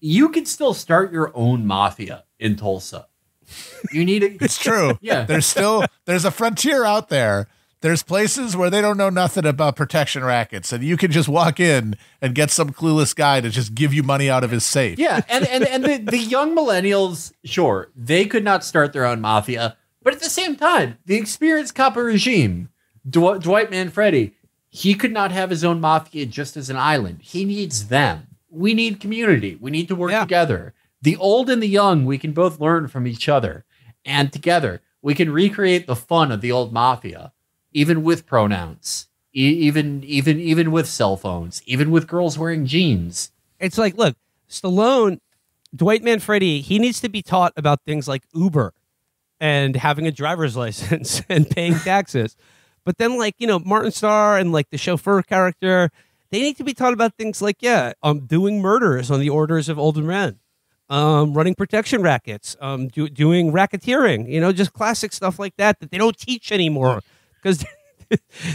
you can still start your own mafia in Tulsa. You need it. It's true. Yeah. There's still, there's a frontier out there. There's places where they don't know nothing about protection rackets, and you can just walk in and get some clueless guy to just give you money out of his safe. Yeah. And, and, and the, the young millennials, sure, they could not start their own mafia. But at the same time, the experienced copper regime, Dw Dwight Manfredi, he could not have his own mafia just as an island. He needs them. We need community. We need to work yeah. together. The old and the young, we can both learn from each other. And together, we can recreate the fun of the old mafia, even with pronouns, e even, even, even with cell phones, even with girls wearing jeans. It's like, look, Stallone, Dwight Manfredi, he needs to be taught about things like Uber and having a driver's license and paying taxes. But then, like, you know, Martin Starr and, like, the chauffeur character, they need to be taught about things like, yeah, um, doing murders on the orders of older men, um, running protection rackets, um, do, doing racketeering, you know, just classic stuff like that that they don't teach anymore because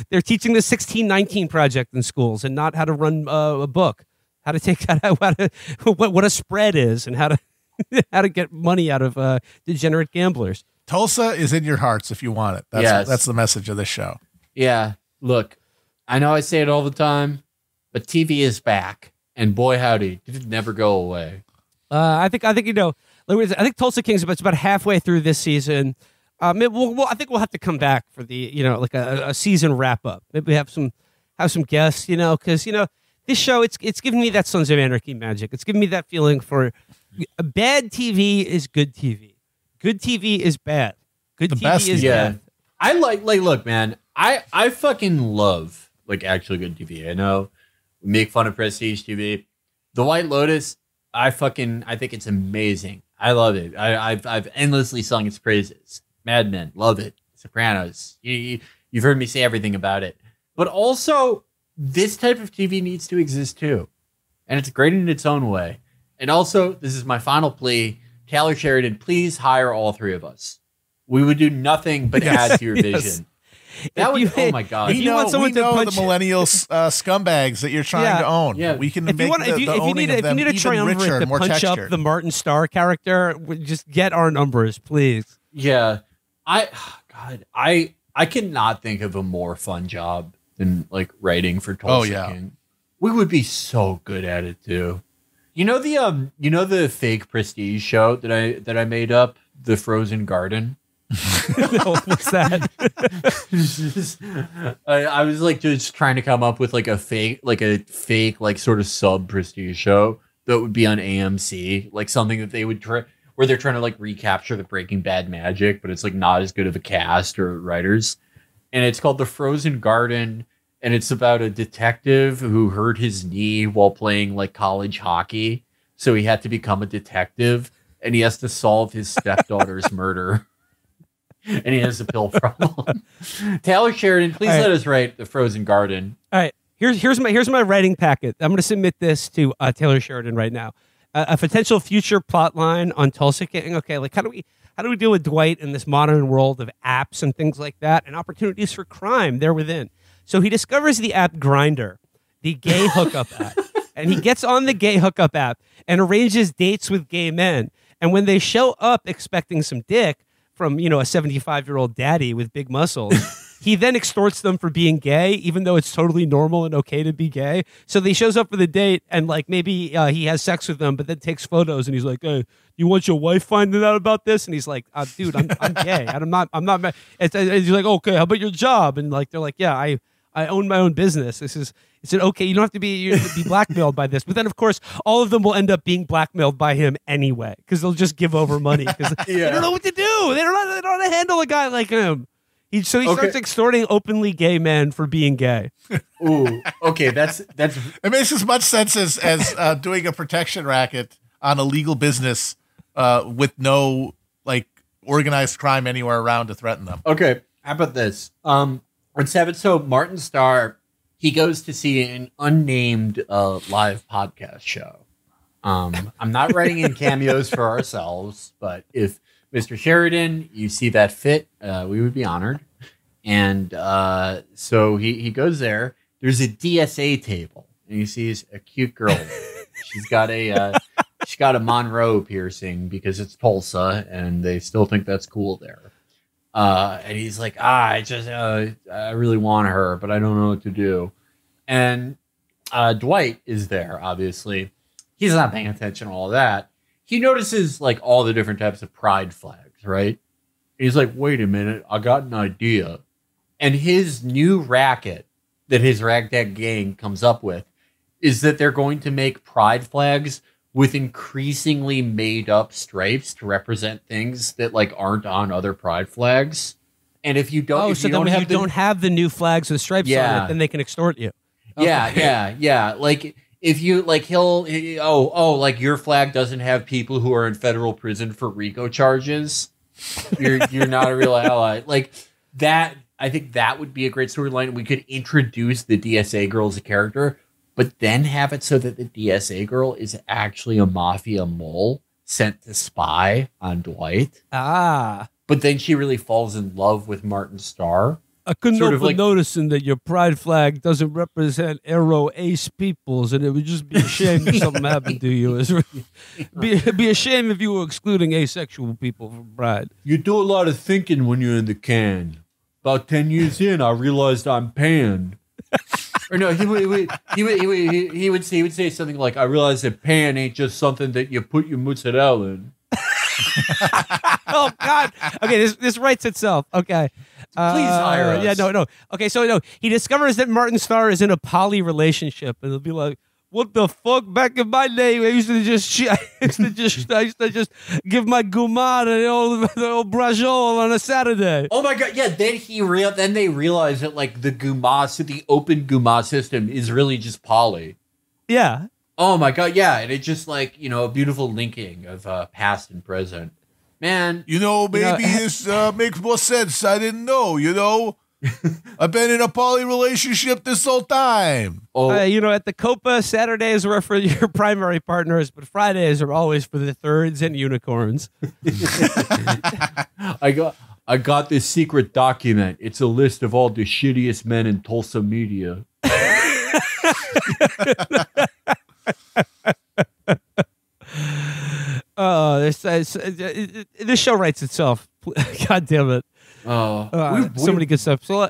they're teaching the sixteen nineteen Project in schools and not how to run uh, a book, how to take out how to, what, what a spread is and how to, how to get money out of uh, degenerate gamblers. Tulsa is in your hearts if you want it. That's, yes. That's the message of this show. Yeah. Look, I know I say it all the time, but T V is back, and boy howdy, it did never go away. Uh, I think I think you know. I think Tulsa King's about, it's about halfway through this season. Um, it, we'll, we'll, I think we'll have to come back for the you know like a, a season wrap up. Maybe we have some have some guests, you know, because you know this show it's it's giving me that Sons of Anarchy magic. It's giving me that feeling for bad T V is good T V. Good T V is bad. Good the T V best, is yeah. bad. I like like look, man. I I fucking love like actually good T V. I know we make fun of prestige T V. The White Lotus. I fucking I think it's amazing. I love it. I, I've I've endlessly sung its praises. Mad Men, love it. Sopranos, you, you you've heard me say everything about it. But also, this type of T V needs to exist too, and it's great in its own way. And also, this is my final plea: Taylor Sheridan, please hire all three of us. We would do nothing but yes, add to your yes. vision. That would, you, oh my God! If you know, want someone to know punch the millennial uh, scumbags that you're trying yeah. to own. Yeah. We can if make want, the, if you, the if owning need, of if them you need a triumvirate richer and more punch textured. Up the Martin Starr character, just get our numbers, please. Yeah, I, God, I, I cannot think of a more fun job than like writing for Tulsa oh, yeah. King. We would be so good at it too. You know the um, you know the fake prestige show that I that I made up, The Frozen Garden. No, what's that? just, I, I was like just trying to come up with like a fake, like a fake, like sort of sub prestige show that would be on A M C, like something that they would try, where they're trying to like recapture the Breaking Bad magic, but it's like not as good of a cast or writers. And it's called The Frozen Garden, and it's about a detective who hurt his knee while playing like college hockey, so he had to become a detective, and he has to solve his stepdaughter's murder. And he has a pill problem. Taylor Sheridan, please right. let us write The Frozen Garden. All right, here's here's my here's my writing packet. I'm going to submit this to uh, Taylor Sheridan right now. Uh, a potential future plot line on Tulsa King. Okay, like how do we how do we deal with Dwight in this modern world of apps and things like that, and opportunities for crime there within? So he discovers the app Grindr, the gay hookup app, and he gets on the gay hookup app and arranges dates with gay men. And when they show up expecting some dick from, you know, a seventy-five-year-old daddy with big muscles, he then extorts them for being gay, even though it's totally normal and okay to be gay. So he shows up for the date, and, like, maybe uh, he has sex with them, but then takes photos, and he's like, hey, you want your wife finding out about this? And he's like, uh, dude, I'm, I'm gay. I'm not, I'm not, it's, and he's like, okay, how about your job? And, like, they're like, yeah, I, I own my own business. This is, it's an okay, you don't have to be, you have to be blackmailed by this. But then, of course, all of them will end up being blackmailed by him anyway, because they'll just give over money. Because yeah. they don't know what to do. They don't know, they don't know how to handle a guy like him. He, so he okay. starts extorting openly gay men for being gay. Ooh, okay, that's, that's. It makes as much sense as, as uh, doing a protection racket on a legal business uh, with no, like, organized crime anywhere around to threaten them. Okay, how about this? Um. And seven, so Martin Starr, he goes to see an unnamed uh, live podcast show. Um, I'm not writing in cameos for ourselves, but if Mister Sheridan, you see that fit, uh, we would be honored. And uh, so he, he goes there. There's a D S A table, and he sees a cute girl. She's got a uh, she's got a Monroe piercing because it's Tulsa, and they still think that's cool there. Uh, and he's like, ah, I just, uh, I really want her, but I don't know what to do. And uh, Dwight is there, obviously. He's not paying attention to all that. He notices, like, all the different types of pride flags, right? And he's like, wait a minute, I got an idea. And his new racket that his ragtag gang comes up with is that they're going to make pride flags with increasingly made up stripes to represent things that like aren't on other pride flags. And if you don't, oh, if so you then don't, have you the, don't have the new flags with stripes yeah. on it, then they can extort you. Okay. Yeah. Yeah. Yeah. Like if you like, he'll, Oh, Oh, like your flag doesn't have people who are in federal prison for RICO charges. You're, you're not a real ally. Like that. I think that would be a great storyline. We could introduce the D S A girl as a character, but then have it so that the D S A girl is actually a mafia mole sent to spy on Dwight. Ah. But then she really falls in love with Martin Starr. I couldn't help but like, noticing that your pride flag doesn't represent Aero Ace peoples, and it would just be a shame if something happened to you. It'd be, it'd be a shame if you were excluding asexual people from pride. You do a lot of thinking when you're in the can. About ten years in, I realized I'm pan. Or no, he would, he would, he would, he would, he would, he would say something like, "I realize that pan ain't just something that you put your mozzarella in." Oh God! Okay, this this writes itself. Okay, uh, please hire us. Yeah, no, no. Okay, so no, he discovers that Martin Starr is in a poly relationship, and he'll be like, "What the fuck? Back in my day, I used to just, I used to just, I used to just give my Guma and the old, the old brajol on a Saturday." Oh my God! Yeah, then he real, then they realize that like the Guma, so the open Guma system is really just poly. Yeah. Oh my God! Yeah, and it just like you know a beautiful linking of uh, past and present. Man, you know maybe you know, this uh, makes more sense. I didn't know. You know. I've been in a poly relationship this whole time. Oh, uh, you know, at the Copa, Saturdays were for your primary partners, but Fridays are always for the thirds and unicorns. I got, I got this secret document. It's a list of all the shittiest men in Tulsa media. Oh, this, this show writes itself. God damn it. Oh, uh, we, so we, many good stuff. So, uh,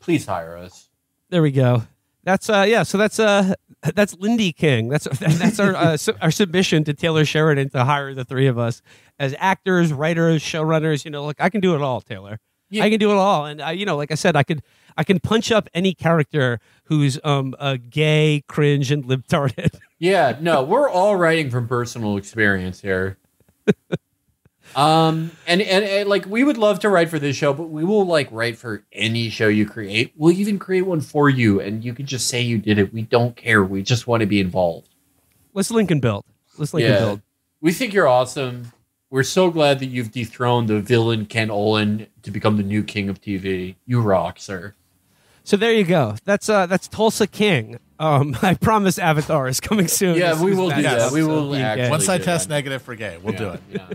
please hire us. There we go. That's uh, yeah. So that's uh, that's Lindy King. That's that's our uh, su our submission to Taylor Sheridan to hire the three of us as actors, writers, showrunners. You know, look, I can do it all, Taylor. Yeah. I can do it all, and I, you know, like I said, I could I can punch up any character who's um a gay, cringe, and libtarded. Yeah, no, we're all writing from personal experience here. Um, and, and, and like, we would love to write for this show, but we will like write for any show you create. We'll even create one for you and you can just say you did it. We don't care. We just want to be involved. Let's link and build. Let's link yeah. and build. We think you're awesome. We're so glad that you've dethroned the villain, Ken Olin, to become the new king of T V. You rock, sir. So there you go. That's, uh, that's Tulsa King. Um, I promise Avatar is coming soon. Yeah, we will do that. We will. Once I test negative for gay, we'll do it. Yeah.